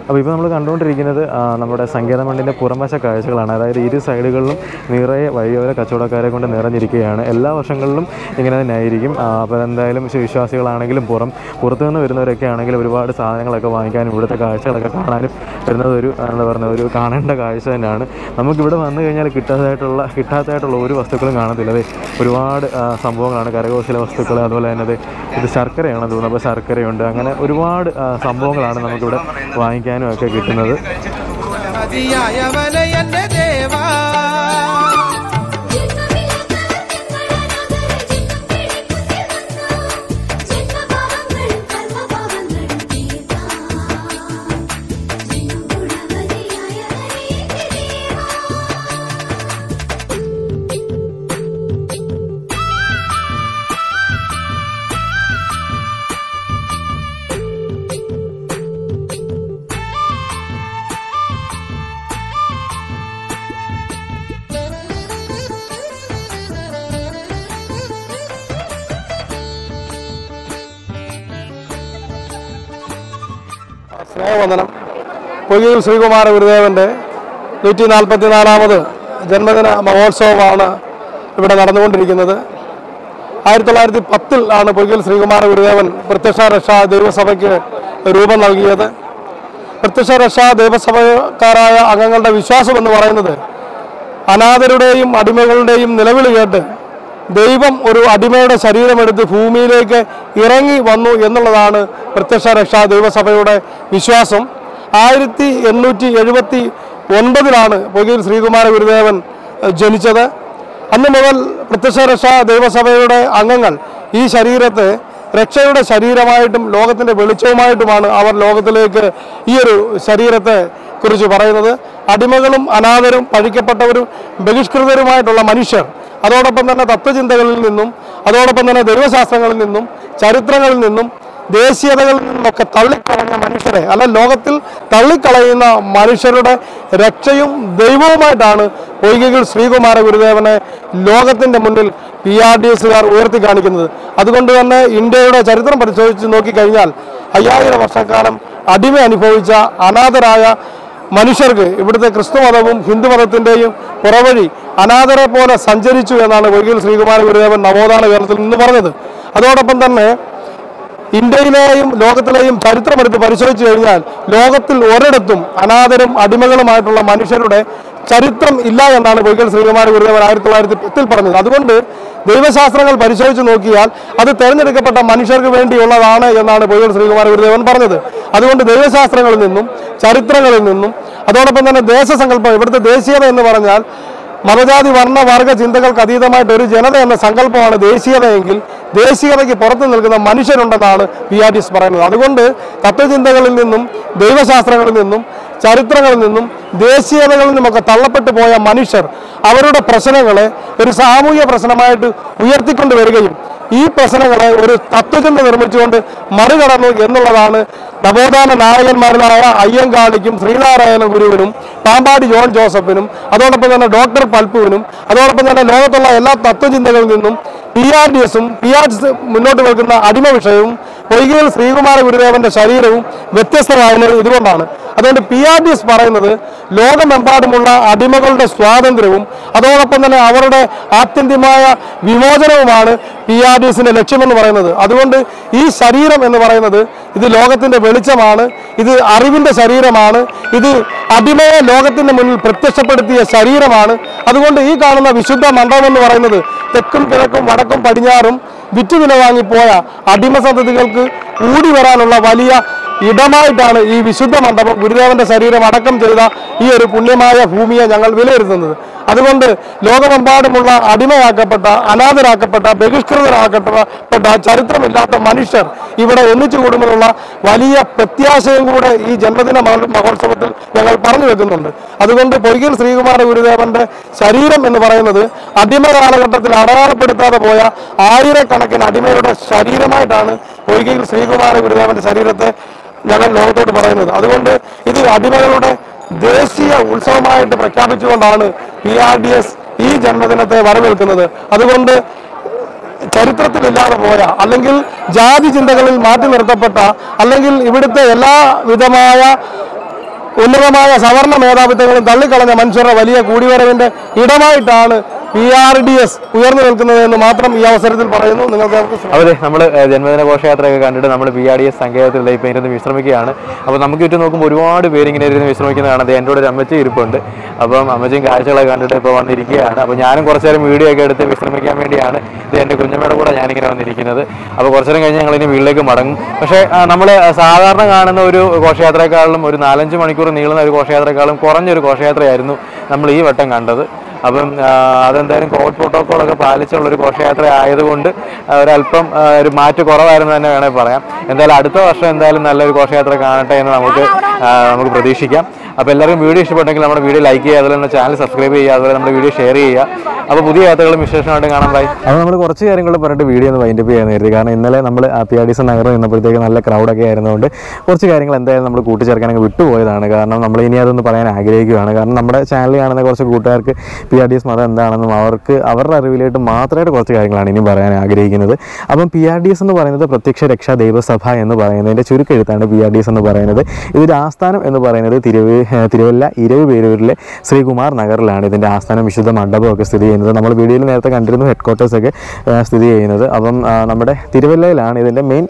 അപ്പോൾ ഇപ്പോൾ നമ്മൾ കണ്ടുകൊണ്ടിരിക്കുന്നത് നമ്മുടെ സങ്കേതമണ്ണിൻ്റെ പുറംവശ കാഴ്ചകളാണ്. അതായത് ഇരു സൈഡുകളിലും നിറയെ വഴിയോര കച്ചവടക്കാരെ കൊണ്ട് നിറഞ്ഞിരിക്കുകയാണ്. എല്ലാ വർഷങ്ങളിലും ഇങ്ങനെ തന്നെ ആയിരിക്കും. അപ്പോൾ എന്തായാലും വിശ്വാസികളാണെങ്കിലും പുറം പുറത്തു നിന്ന് വരുന്നവരൊക്കെ ആണെങ്കിലും ഒരുപാട് സാധനങ്ങളൊക്കെ വാങ്ങിക്കാനും ഇവിടുത്തെ കാഴ്ചകളൊക്കെ കാണാനും വരുന്നത് ഒരു എന്താ പറയുക ഒരു കാണേണ്ട കാഴ്ച തന്നെയാണ്. നമുക്കിവിടെ വന്നു കഴിഞ്ഞാൽ കിട്ടാത്തതായിട്ടുള്ള കിട്ടാത്തതായിട്ടുള്ള ഒരു വസ്തുക്കളും കാണത്തില്ല. അത് ഒരുപാട് സംഭവങ്ങളാണ്, കരകൗശല വസ്തുക്കൾ, അതുപോലെ തന്നെ അത് ഇത് ശർക്കരയാണെന്ന് തോന്നുന്നു. അപ്പോൾ ശർക്കരയുണ്ട്. അങ്ങനെ ഒരുപാട് സംഭവങ്ങളാണ് നമുക്കിവിടെ വാങ്ങിക്കാൻ ഒക്കെ കിട്ടുന്നത്. സ്നേഹവന്ദനം. പൊയ്കയിൽ ശ്രീകുമാര ഗുരുദേവൻ്റെ നൂറ്റി നാൽപ്പത്തി നാലാമത് ജന്മദിന മഹോത്സവമാണ് ഇവിടെ നടന്നുകൊണ്ടിരിക്കുന്നത്. ആയിരത്തി തൊള്ളായിരത്തി പത്തിൽ ആണ് പൊയ്കയിൽ ശ്രീകുമാര ഗുരുദേവൻ പ്രത്യക്ഷ രക്ഷാ ദൈവസഭയ്ക്ക് രൂപം നൽകിയത്. പ്രത്യക്ഷ രക്ഷാ ദൈവസഭക്കാരായ അംഗങ്ങളുടെ വിശ്വാസം എന്ന് പറയുന്നത് അനാഥരുടെയും അടിമകളുടെയും നിലവിളി കേട്ട് ദൈവം ഒരു അടിമയുടെ ശരീരമെടുത്ത് ഭൂമിയിലേക്ക് ഇറങ്ങി വന്നു എന്നുള്ളതാണ് പ്രത്യക്ഷ രക്ഷാ ദൈവസഭയുടെ വിശ്വാസം. ആയിരത്തി എണ്ണൂറ്റി എഴുപത്തി ഒൻപതിലാണ് പൊയ്കയിൽ ശ്രീകുമാര ഗുരുദേവൻ ജനിച്ചത്. അന്ന് മുതൽ പ്രത്യക്ഷ രക്ഷാ ദൈവസഭയുടെ അംഗങ്ങൾ ഈ ശരീരത്തെ രക്ഷയുടെ ശരീരമായിട്ടും ലോകത്തിൻ്റെ വെളിച്ചവുമായിട്ടുമാണ് അവർ ലോകത്തിലേക്ക് ഈ ഒരു ശരീരത്തെ കുറിച്ച് പറയുന്നത്. അടിമകളും അനാഥരും പഴിക്കപ്പെട്ടവരും ബഹിഷ്കൃതരുമായിട്ടുള്ള മനുഷ്യർ, അതോടൊപ്പം തന്നെ തത്വചിന്തകളിൽ നിന്നും അതോടൊപ്പം തന്നെ ദൈവശാസ്ത്രങ്ങളിൽ നിന്നും ചരിത്രങ്ങളിൽ നിന്നും ദേശീയതകളിൽ നിന്നൊക്കെ തള്ളിക്കളഞ്ഞ മനുഷ്യരെ, അല്ല ലോകത്തിൽ തള്ളിക്കളയുന്ന മനുഷ്യരുടെ രക്ഷയും ദൈവവുമായിട്ടാണ് പൊയ്കയിൽ ശ്രീകുമാര ഗുരുദേവനെ ലോകത്തിൻ്റെ മുന്നിൽ പി ആർ ഡി എസുകാർ ഉയർത്തി കാണിക്കുന്നത്. അതുകൊണ്ട് തന്നെ ഇന്ത്യയുടെ ചരിത്രം പരിശോധിച്ച് നോക്കിക്കഴിഞ്ഞാൽ അയ്യായിരം വർഷക്കാലം അടിമ അനുഭവിച്ച അനാഥരായ മനുഷ്യർക്ക് ഇവിടുത്തെ ക്രിസ്തു മതവും ഹിന്ദു മതത്തിൻ്റെയും പുറവഴി അനാഥരെ പോലെ സഞ്ചരിച്ചു എന്നാണ് പൊയ്കയിൽ ശ്രീകുമാര ഗുരുദേവൻ നവോത്ഥാന കേരളത്തിൽ നിന്ന് പറഞ്ഞത്. അതോടൊപ്പം തന്നെ ഇന്ത്യയിലെയും ലോകത്തിലെയും ചരിത്രമെടുത്ത് പരിശോധിച്ചു കഴിഞ്ഞാൽ ലോകത്തിൽ ഒരിടത്തും അനാഥരും അടിമകളുമായിട്ടുള്ള മനുഷ്യരുടെ ചരിത്രം ഇല്ല എന്നാണ് പൊയ്കയിൽ ശ്രീകുമാര ഗുരുദേവൻ ആയിരത്തി തൊള്ളായിരത്തി പത്തിൽ പറഞ്ഞത്. അതുകൊണ്ട് ദൈവശാസ്ത്രങ്ങൾ പരിശോധിച്ച് നോക്കിയാൽ അത് തിരഞ്ഞെടുക്കപ്പെട്ട മനുഷ്യർക്ക് വേണ്ടിയുള്ളതാണ് എന്നാണ് പൊയ്കയിൽ ശ്രീകുമാര ഗുരുദേവൻ പറഞ്ഞത്. അതുകൊണ്ട് ദൈവശാസ്ത്രങ്ങളിൽ നിന്നും ചരിത്രങ്ങളിൽ നിന്നും അതോടൊപ്പം തന്നെ ദേശസങ്കല്പം, ഇവിടുത്തെ ദേശീയത എന്ന് പറഞ്ഞാൽ മതജാതി വർണ്ണ വർഗ ചിന്തകൾക്ക് അതീതമായിട്ട് ഒരു ജനത എന്ന സങ്കല്പമാണ് ദേശീയതയെങ്കിൽ ദേശീയതയ്ക്ക് പുറത്തു നിൽക്കുന്ന മനുഷ്യരുണ്ടെന്നാണ് പി ആർ ഡി എസ് പറയുന്നത്. അതുകൊണ്ട് തത്വചിന്തകളിൽ നിന്നും ദൈവശാസ്ത്രങ്ങളിൽ നിന്നും ചരിത്രങ്ങളിൽ നിന്നും ദേശീയതകളിൽ നിന്നുമൊക്കെ തള്ളപ്പെട്ടു പോയ മനുഷ്യർ അവരുടെ പ്രശ്നങ്ങളെ ഒരു സാമൂഹ്യ പ്രശ്നമായിട്ട് ഉയർത്തിക്കൊണ്ട് വരികയും ഈ പ്രശ്നങ്ങളെ ഒരു തത്വചിന്ത നിർമ്മിച്ചുകൊണ്ട് മറികടന്നു എന്നുള്ളതാണ് നവോത്ഥാന നായകന്മാരിലായ അയ്യങ്കാളിക്കും ശ്രീനാരായണ ഗുരുവിനും പാമ്പാടി ജോൺ ജോസഫിനും അതോടൊപ്പം തന്നെ ഡോക്ടർ പൽപ്പുവിനും അതോടൊപ്പം തന്നെ ലോകത്തുള്ള എല്ലാ തത്വചിന്തകളിൽ നിന്നും പി ആർ ഡി എസും പി ആർ ഡി എസ് മുന്നോട്ട് വെക്കുന്ന അടിമ വിഷയവും പൊയ്കയിൽ ശ്രീകുമാര ഗുരുദേവന്റെ ശരീരവും വ്യത്യസ്തമാകുന്നത് ഇതുകൊണ്ടാണ്. അതുകൊണ്ട് പി ആർ ഡി എസ് പറയുന്നത് ലോകമെമ്പാടുമുള്ള അടിമകളുടെ സ്വാതന്ത്ര്യവും അതോടൊപ്പം തന്നെ അവരുടെ ആത്യന്തികമായ വിമോചനവുമാണ് പി ആർ ഡി എസിന്റെ ലക്ഷ്യമെന്ന് പറയുന്നത്. അതുകൊണ്ട് ഈ ശരീരം എന്ന് പറയുന്നത് ഇത് ലോകത്തിന്റെ വെളിച്ചമാണ്, ഇത് അറിവിന്റെ ശരീരമാണ്, ഇത് അടിമയെ ലോകത്തിന്റെ മുന്നിൽ പ്രത്യക്ഷപ്പെടുത്തിയ ശരീരമാണ്. അതുകൊണ്ട് ഈ കാണുന്ന വിശുദ്ധ മണ്ഡപം എന്ന് പറയുന്നത് തെക്കും കിഴക്കും വടക്കും പടിഞ്ഞാറും വിറ്റുവില വാങ്ങിപ്പോയ അടിമ സന്തതികൾക്ക് ഊടി വരാനുള്ള വലിയ ഇടമായിട്ടാണ് ഈ വിശുദ്ധ മണ്ഡപം ഗുരുദേവന്റെ ശരീരം അടക്കം ചെയ്ത ഈ ഒരു പുണ്യമായ ഭൂമിയെ ഞങ്ങൾ വിലയിരുത്തുന്നത്. അതുകൊണ്ട് ലോകമെമ്പാടുമുള്ള അടിമയാക്കപ്പെട്ട, അനാഥരാക്കപ്പെട്ട, ബഹിഷ്കൃതരാക്കപ്പെട്ട, ചരിത്രമില്ലാത്ത മനുഷ്യർ ഇവിടെ ഒന്നിച്ചു കൂടുമെന്നുള്ള വലിയ പ്രത്യാശയും കൂടെ ഈ ജന്മദിന മഹോത്സവത്തിൽ ഞങ്ങൾ പറഞ്ഞു വെക്കുന്നുണ്ട്. അതുകൊണ്ട് പൊയ്കയിൽ ശ്രീകുമാര ഗുരുദേവന്റെ ശരീരം എന്ന് പറയുന്നത് അടിമ കാലഘട്ടത്തിൽ അടയാളപ്പെടുത്താതെ പോയ ആയിരക്കണക്കിന് അടിമയുടെ ശരീരമായിട്ടാണ് പൊയ്കയിൽ ശ്രീകുമാര ഗുരുദേവന്റെ ശരീരത്തെ ഞങ്ങൾ ലോകത്തോട് പറയുന്നത്. അതുകൊണ്ട് ഇത് അടിമകളുടെ ദേശീയ ഉത്സവമായിട്ട് പ്രഖ്യാപിച്ചുകൊണ്ടാണ് പി ആർ ഡി എസ് ഈ ജന്മദിനത്തെ വരവേൽക്കുന്നത്. അതുകൊണ്ട് ചരിത്രത്തിലില്ലാതെ പോയ, അല്ലെങ്കിൽ ജാതി ചിന്തകളിൽ മാറ്റി നിർത്തപ്പെട്ട, അല്ലെങ്കിൽ ഇവിടുത്തെ എല്ലാ വിധമായ ഉന്നതമായ സവർണ മേധാവിത്വങ്ങളും തള്ളിക്കളഞ്ഞ മനുഷ്യരുടെ വലിയ കൂടിവരവിന്റെ ഇടമായിട്ടാണ് പി ആർ ഡി എസ് ഉയർന്നു നിൽക്കുന്നത് എന്ന് മാത്രം ഈ അവസരത്തിൽ പറയുന്നു. നിങ്ങൾക്ക് അവർ നമ്മൾ ജന്മദിന ഘോഷയാത്രയൊക്കെ കണ്ടിട്ട് നമ്മൾ പി ആർ ഡി എസ് സങ്കേതത്തിൽ ഇപ്പം ഇരുന്ന് വിശ്രമിക്കുകയാണ്. അപ്പോൾ നമുക്ക് ചുറ്റും നോക്കുമ്പോൾ ഒരുപാട് പേര് ഇങ്ങനെ ഇരുന്ന് വിശ്രമിക്കുന്നതാണ്. അത് എൻ്റെ കൂടെ ഒരു അമ്മച്ചി ഇരിപ്പുണ്ട്. അപ്പം അമ്മച്ചിയും കാഴ്ചകളൊക്കെ കണ്ടിട്ട് ഇപ്പോൾ വന്നിരിക്കുകയാണ്. അപ്പോൾ ഞാനും കുറച്ച് നേരം വീഡിയോ ഒക്കെ എടുത്ത് വിശ്രമിക്കാൻ വേണ്ടിയാണ് ഇത് എൻ്റെ കുഞ്ഞമ്മയുടെ കൂടെ ഞാനിങ്ങനെ വന്നിരിക്കുന്നത്. അപ്പോൾ കുറച്ച് നേരം കഴിഞ്ഞ് ഞങ്ങളിനി വീട്ടിലേക്ക് മടങ്ങും. പക്ഷേ നമ്മൾ സാധാരണ കാണുന്ന ഒരു ഘോഷയാത്രയെക്കാളും, ഒരു നാലഞ്ച് മണിക്കൂർ നീളുന്ന ഒരു ഘോഷയാത്രയെക്കാളും കുറഞ്ഞൊരു ഘോഷയാത്രയായിരുന്നു നമ്മൾ ഈ വട്ടം കണ്ടത്. അപ്പം അതെന്തായാലും കോവിഡ് പ്രോട്ടോക്കോളൊക്കെ പാലിച്ചുള്ളൊരു ഘോഷയാത്ര ആയതുകൊണ്ട് ഒരല്പം ഒരു മാറ്റം കുറവായിരുന്നു തന്നെ വേണമെങ്കിൽ പറയാം. എന്തായാലും അടുത്ത വർഷം എന്തായാലും നല്ലൊരു ഘോഷയാത്ര കാണട്ടെ എന്ന് നമുക്ക് നമുക്ക് പ്രതീക്ഷിക്കാം. അപ്പോൾ എല്ലാവർക്കും വീഡിയോ ഇഷ്ടപ്പെട്ടെങ്കിൽ നമ്മുടെ വീഡിയോ ലൈക്ക് ചെയ്യുക, അതുപോലെ തന്നെ ചാനൽ സബ്സ്ക്രൈബ് ചെയ്യുക, അതുപോലെ നമ്മുടെ വീഡിയോ ഷെയർ ചെയ്യുക. അപ്പോൾ പുതിയ യാത്രകളും വിശേഷമായിട്ട് കാണാൻ പായി. അപ്പോൾ നമ്മൾ കുറച്ച് കാര്യങ്ങൾ പറഞ്ഞിട്ട് വീഡിയോ ഒന്ന് വൈൻഡപ്പ് ചെയ്യാൻ കരുതി. കാരണം ഇന്നലെ നമ്മൾ പി ആർ ഡി എസ് നഗരം നിന്നപ്പോഴത്തേക്ക് നല്ല ക്രൗഡൊക്കെ ആയിരുന്നതുകൊണ്ട് കുറച്ച് കാര്യങ്ങൾ എന്തായാലും നമ്മൾ കൂട്ടിച്ചേർക്കാനൊക്കെ വിട്ടുപോയതാണ്. കാരണം നമ്മൾ ഇനി അതൊന്ന് പറയാൻ ആഗ്രഹിക്കുകയാണ്. കാരണം നമ്മുടെ ചാനൽ കാണുന്ന കുറച്ച് കൂട്ടുകാർക്ക് പി ആർ ഡി എസ് മതം എന്താണെന്നും അവർക്ക് അവരുടെ അറിവിലായിട്ട് മാത്രമായിട്ട് കുറച്ച് കാര്യങ്ങളാണ് ഇനി പറയാൻ ആഗ്രഹിക്കുന്നത്. അപ്പം പി ആർ ഡി എസ് എന്ന് പറയുന്നത് പ്രത്യക്ഷ രക്ഷാ ദൈവസഭ എന്ന് പറയുന്നതിൻ്റെ ചുരുക്കെഴുത്താണ് പി ആർ ഡി എസ് എന്ന് പറയുന്നത്. ഇതിൻ്റെ ആസ്ഥാനം എന്ന് പറയുന്നത് തിരുവ് തിരുവല്ല ഇരവിപേരൂരിലെ ശ്രീകുമാർ നഗറിലാണ് ഇതിൻ്റെ ആസ്ഥാനം വിശുദ്ധ മണ്ഡപമൊക്കെ സ്ഥിതി ചെയ്യുന്നത്. നമ്മൾ വീഡിയോയിൽ നേരത്തെ കണ്ടിരുന്നു ഹെഡ് ക്വാർട്ടേഴ്സൊക്കെ സ്ഥിതി ചെയ്യുന്നത്. അപ്പം നമ്മുടെ തിരുവല്ലയിലാണ് ഇതിൻ്റെ മെയിൻ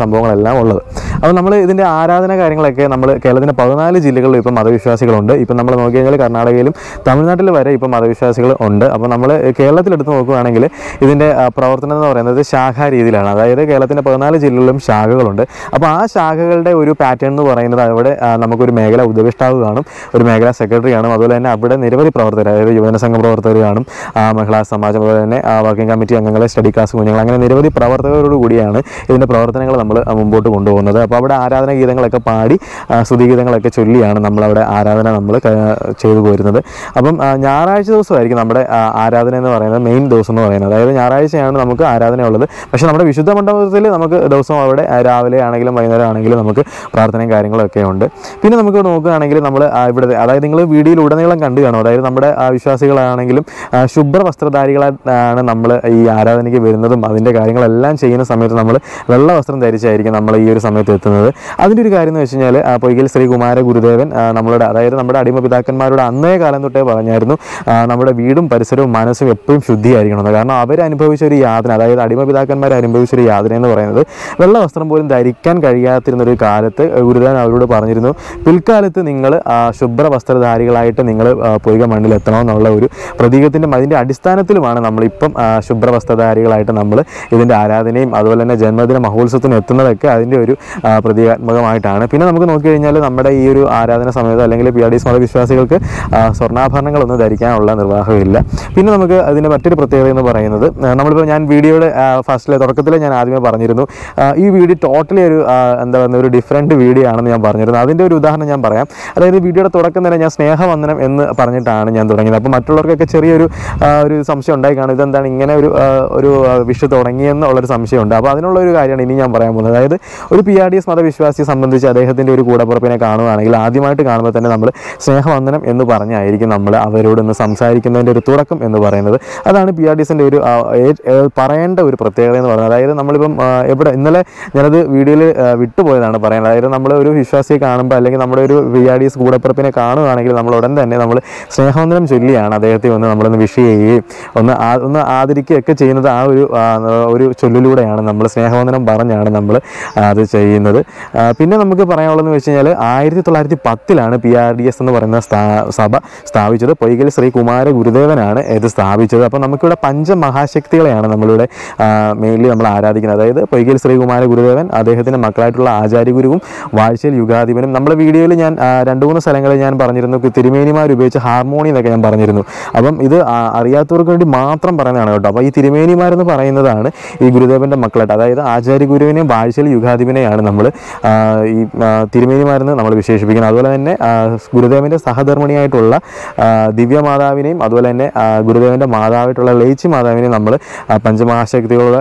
സംഭവങ്ങളെല്ലാം ഉള്ളത്. അപ്പം നമ്മൾ ഇതിൻ്റെ ആരാധന കാര്യങ്ങളൊക്കെ നമ്മൾ കേരളത്തിൻ്റെ പതിനാല് ജില്ലകളിലും ഇപ്പം മതവിശ്വാസികളുണ്ട്. ഇപ്പം നമ്മൾ നോക്കി കഴിഞ്ഞാൽ കർണാടകയിലും തമിഴ്നാട്ടിൽ വരെ ഇപ്പം മതവിശ്വാസികൾ ഉണ്ട്. അപ്പോൾ നമ്മൾ കേരളത്തിലെടുത്ത് നോക്കുകയാണെങ്കിൽ ഇതിൻ്റെ പ്രവർത്തനം എന്ന് പറയുന്നത് ശാഖാ രീതിയിലാണ്. അതായത് കേരളത്തിൻ്റെ പതിനാല് ജില്ലകളിലും ശാഖകളുണ്ട്. അപ്പോൾ ആ ശാഖകളുടെ ഒരു പാറ്റേൺ എന്ന് പറയുന്നത് അവിടെ നമുക്കൊരു മേഖല ഉദ്യോഗഷ്ടാവ് കാണും, ഒരു മേഖലാ സെക്രട്ടറി കാണും, അതുപോലെ തന്നെ അവിടെ നിരവധി പ്രവർത്തകർ, അതായത് യുവജനസംഘ പ്രവർത്തകർ കാണും, മഹിളാ സമാജം, അതുപോലെ തന്നെ വർക്കിംഗ് കമ്മിറ്റി അംഗങ്ങൾ, സ്റ്റഡി ക്ലാസ് കുഞ്ഞുങ്ങൾ, അങ്ങനെ നിരവധി പ്രവർത്തകരോട് കൂടിയാണ് ഇതിൻ്റെ പ്രവർത്തനങ്ങൾ നമ്മൾ മുമ്പോട്ട് കൊണ്ടുപോകുന്നത്. അപ്പോൾ അവിടെ ആരാധന ഗീതങ്ങളൊക്കെ പാടി സ്തുതിഗീതങ്ങളൊക്കെ ചൊല്ലിയാണ് നമ്മളവിടെ ആരാധന നമ്മൾ ചെയ്തു പോരുന്നത്. അപ്പം ഞായറാഴ്ച ദിവസമായിരിക്കും നമ്മുടെ ആരാധന എന്ന് പറയുന്നത് മെയിൻ ദിവസം എന്ന് പറയുന്നത്. അതായത് ഞായറാഴ്ചയാണ് നമുക്ക് ആരാധന ഉള്ളത്. പക്ഷേ നമ്മുടെ വിശുദ്ധ മണ്ഡപത്തിൽ നമുക്ക് ദിവസം അവിടെ രാവിലെ ആണെങ്കിലും വൈകുന്നേരം ആണെങ്കിലും നമുക്ക് പ്രാർത്ഥനയും കാര്യങ്ങളൊക്കെ ഉണ്ട്. പിന്നെ നമുക്ക് നോക്കുകയാണെങ്കിൽ നമ്മൾ ഇവിടുത്തെ, അതായത് നിങ്ങൾ വീഡിയോയിൽ ഉടനീളം കണ്ടു കാണും, അതായത് നമ്മുടെ വിശ്വാസികളാണെങ്കിലും ശുഭ്ര വസ്ത്രധാരികളാണ് നമ്മൾ ഈ ആരാധനയ്ക്ക് വരുന്നതും അതിൻ്റെ കാര്യങ്ങളെല്ലാം ചെയ്യുന്ന സമയത്ത് നമ്മൾ വെള്ള വസ്ത്രം ധരിച്ചായിരിക്കും നമ്മൾ ഈ ഒരു സമയത്ത് എത്തുന്നത്. അതിൻ്റെ ഒരു കാര്യം എന്ന് വെച്ച് കഴിഞ്ഞാൽ പൊയ്കയിൽ ശ്രീകുമാര ഗുരുദേവൻ നമ്മളുടെ, അതായത് നമ്മുടെ അടിമ പിതാക്കന്മാരുടെ അന്നേ കാലം തൊട്ടേ പറഞ്ഞായിരുന്നു നമ്മുടെ വീടും പരിസരവും മനസ്സും എപ്പോഴും ശുദ്ധിയായിരിക്കണമെന്ന്. കാരണം അവരനുഭവിച്ച ഒരു യാതന, അതായത് അടിമ പിതാക്കന്മാർ അനുഭവിച്ചൊരു യാതന എന്ന് പറയുന്നത് വെള്ള വസ്ത്രം പോലും ധരിക്കാൻ കഴിയാതിരുന്നൊരു കാലത്ത് ഗുരുദേവൻ അവരോട് പറഞ്ഞിരുന്നു, പിൽക്കാലത്ത് നിങ്ങൾ ശുഭ്ര വസ്ത്രധാരികളായിട്ട് നിങ്ങൾ പൊയ്ക മണ്ണിലെത്തണമെന്നുള്ള ഒരു പ്രതീകത്തിൻ്റെ അതിൻ്റെ അടിസ്ഥാനത്തിലുമാണ് നമ്മളിപ്പം ശുഭ്രവസ്ത്രധാരികളായിട്ട് നമ്മൾ ഇതിൻ്റെ ആരാധനയും അതുപോലെ തന്നെ ജന്മദിന മഹോത്സവത്തിന് എത്തുന്നതൊക്കെ അതിൻ്റെ ഒരു പ്രതീകാത്മകമായിട്ടാണ്. പിന്നെ നമുക്ക് നോക്കിക്കഴിഞ്ഞാൽ നമ്മുടെ ഈ ഒരു ആരാധന സമയത്ത് അല്ലെങ്കിൽ പി ആർ ഡി എസ് മതവിശ്വാസികൾക്ക് സ്വർണ്ണാഭരണങ്ങളൊന്നും ധരിക്കാനുള്ള നിർവാഹമില്ല. പിന്നെ നമുക്ക് അതിൻ്റെ മറ്റൊരു പ്രത്യേകത എന്ന് പറയുന്നത്, നമ്മളിപ്പോൾ ഞാൻ വീഡിയോയുടെ ഫസ്റ്റിലെ തുടക്കത്തിലെ ഞാൻ ആദ്യമേ പറഞ്ഞിരുന്നു, ഈ വീഡിയോ ടോട്ടലി ഒരു എന്താ പറയുക ഒരു ഡിഫറൻറ്റ് വീഡിയോ ആണെന്ന് ഞാൻ പറഞ്ഞിരുന്നു. അതിൻ്റെ ഒരു ഉദാഹരണം ഞാൻ പറയാം. അത് ഒരു വീഡിയോയുടെ തുടക്കം തന്നെ ഞാൻ സ്നേഹവന്ദനം എന്ന് പറഞ്ഞിട്ടാണ് ഞാൻ തുടങ്ങിയത്. അപ്പോൾ മറ്റുള്ളവർക്കൊക്കെ ചെറിയൊരു ഒരു സംശയം ഉണ്ടായി കാണും, ഇതെന്താണ് ഇങ്ങനെ ഒരു ഒരു വിഷു തുടങ്ങിയെന്നുള്ളൊരു സംശയമുണ്ട്. അപ്പോൾ അതിനുള്ളൊരു കാര്യമാണ് ഇനി ഞാൻ പറയാൻ പോകുന്നത്. അതായത് ഒരു പി ആർ ഡി എസ് മതവിശ്വാസിയെ സംബന്ധിച്ച് അദ്ദേഹത്തിൻ്റെ ഒരു കൂടപ്പുറപ്പിനെ കാണുകയാണെങ്കിൽ ആദ്യമായിട്ട് കാണുമ്പോൾ തന്നെ നമ്മൾ സ്നേഹവന്ദനം എന്ന് പറഞ്ഞായിരിക്കും നമ്മൾ അവരോടൊന്ന് സംസാരിക്കുന്നതിൻ്റെ ഒരു തുടക്കം എന്ന് പറയുന്നത്. അതാണ് പി ആർ ഡി എസിൻ്റെ ഒരു പറയേണ്ട ഒരു പ്രത്യേകത എന്ന് പറയുന്നത്. അതായത് നമ്മളിപ്പം എവിടെ ഇന്നലെ ഞാനത് വീഡിയോയിൽ വിട്ടുപോയതാണ് പറയാൻ. അതായത് നമ്മൾ ഒരു വിശ്വാസിയെ കാണുമ്പോൾ അല്ലെങ്കിൽ നമ്മുടെ ഒരു വി ആർ ഡി എസ് കൂടപ്പുറപ്പിനെ കാണുകയാണെങ്കിൽ നമ്മൾ ഉടൻ തന്നെ നമ്മൾ സ്നേഹവന്ദനം ചൊല്ലിയാണ് അദ്ദേഹത്തെ ഒന്ന് നമ്മളൊന്ന് വിഷ് ചെയ്യുകയും ഒന്ന് ഒന്ന് ആദരിക്കുകയൊക്കെ ചെയ്യുന്നത്. ആ ഒരു ഒരു ചൊല്ലിലൂടെയാണ് നമ്മൾ സ്നേഹവന്ദനം പറഞ്ഞാണ് നമ്മൾ അത് ചെയ്യുന്നത്. പിന്നെ നമുക്ക് പറയാനുള്ളതെന്ന് വെച്ച് കഴിഞ്ഞാൽ ആയിരത്തി തൊള്ളായിരത്തി പത്തിലാണ് പി ആർ ഡി എസ് എന്ന് പറയുന്ന സ്ഥാ സഭ സ്ഥാപിച്ചത്. പൊയ്കയിൽ ശ്രീകുമാര ഗുരുദേവനാണ് ഇത് സ്ഥാപിച്ചത്. അപ്പോൾ നമുക്കിവിടെ പഞ്ചമഹാശക്തികളെയാണ് നമ്മളിവിടെ മെയിൻലി നമ്മൾ ആരാധിക്കുന്നത്. അതായത് പൊയ്കയിൽ ശ്രീകുമാര ഗുരുദേവൻ, അദ്ദേഹത്തിൻ്റെ മക്കളായിട്ടുള്ള ആചാര്യഗുരുവും വാഴ്ചയിൽ യുഗാധിപനും. നമ്മുടെ വീഡിയോയിൽ ഞാൻ രണ്ട് മൂന്ന് സ്ഥലങ്ങളിൽ ഞാൻ പറഞ്ഞിരുന്നു തിരുമേനിമാർ ഉപയോഗിച്ച് ഹാർമോണി എന്നൊക്കെ ഞാൻ പറഞ്ഞിരുന്നു. അപ്പം ഇത് അറിയാത്തവർക്ക് വേണ്ടി മാത്രം പറയുന്നതാണ് കേട്ടോ. അപ്പോൾ ഈ തിരുമേനിമാരെന്ന് പറയുന്നതാണ് ഈ ഗുരുദേവൻ്റെ മക്കളായിട്ട്, അതായത് ആചാര്യഗുരുവിനെയും വാഴ്ചയിൽ യുഗാധിപനെയാണ് നമ്മൾ ഈ തിരുമേനിമാരെന്ന് നമ്മൾ വിശേഷിപ്പിക്കുന്നത്. അതുപോലെ തന്നെ ഗുരുദേവൻ്റെ സഹധർമ്മിണിയായിട്ടുള്ള ദിവ്യമാതാവിനെയും അതുപോലെ തന്നെ ഗുരുദേവൻ്റെ മാതാവായിട്ടുള്ള ലയിച്ചി മാതാവിനെയും നമ്മൾ പഞ്ചമഹാശക്തികളുടെ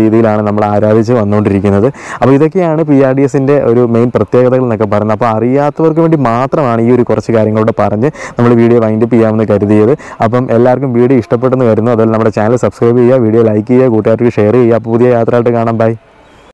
രീതിയിലാണ് നമ്മൾ ആരാധിച്ച് വന്നുകൊണ്ടിരിക്കുന്നത്. അപ്പോൾ ഇതൊക്കെയാണ് പി ആർ ഡി എസിൻ്റെ ഒരു മെയിൻ പ്രത്യേകതകൾ എന്നൊക്കെ പറയുന്നത്. അപ്പോൾ അറിയാത്തവർക്ക് വേണ്ടി മാത്രമാണ് ഈ ഒരു കുറച്ച് കാര്യങ്ങളോട് പറഞ്ഞ് നമ്മൾ വീഡിയോ വൈൻഡപ്പ് ചെയ്യാമെന്ന് കരുതിയത്. അപ്പം എല്ലാവർക്കും വീഡിയോ ഇഷ്ടപ്പെട്ടെന്ന് കരുതുന്നു. അതുപോലെ നമ്മുടെ ചാനൽ സബ്സ്ക്രൈബ് ചെയ്യുക, വീഡിയോ ലൈക്ക് ചെയ്യുക, കൂട്ടുകാർക്ക് ഷെയർ ചെയ്യുക. അപ്പോൾ പുതിയ യാത്രയായിട്ട് കാണാം. ബൈ.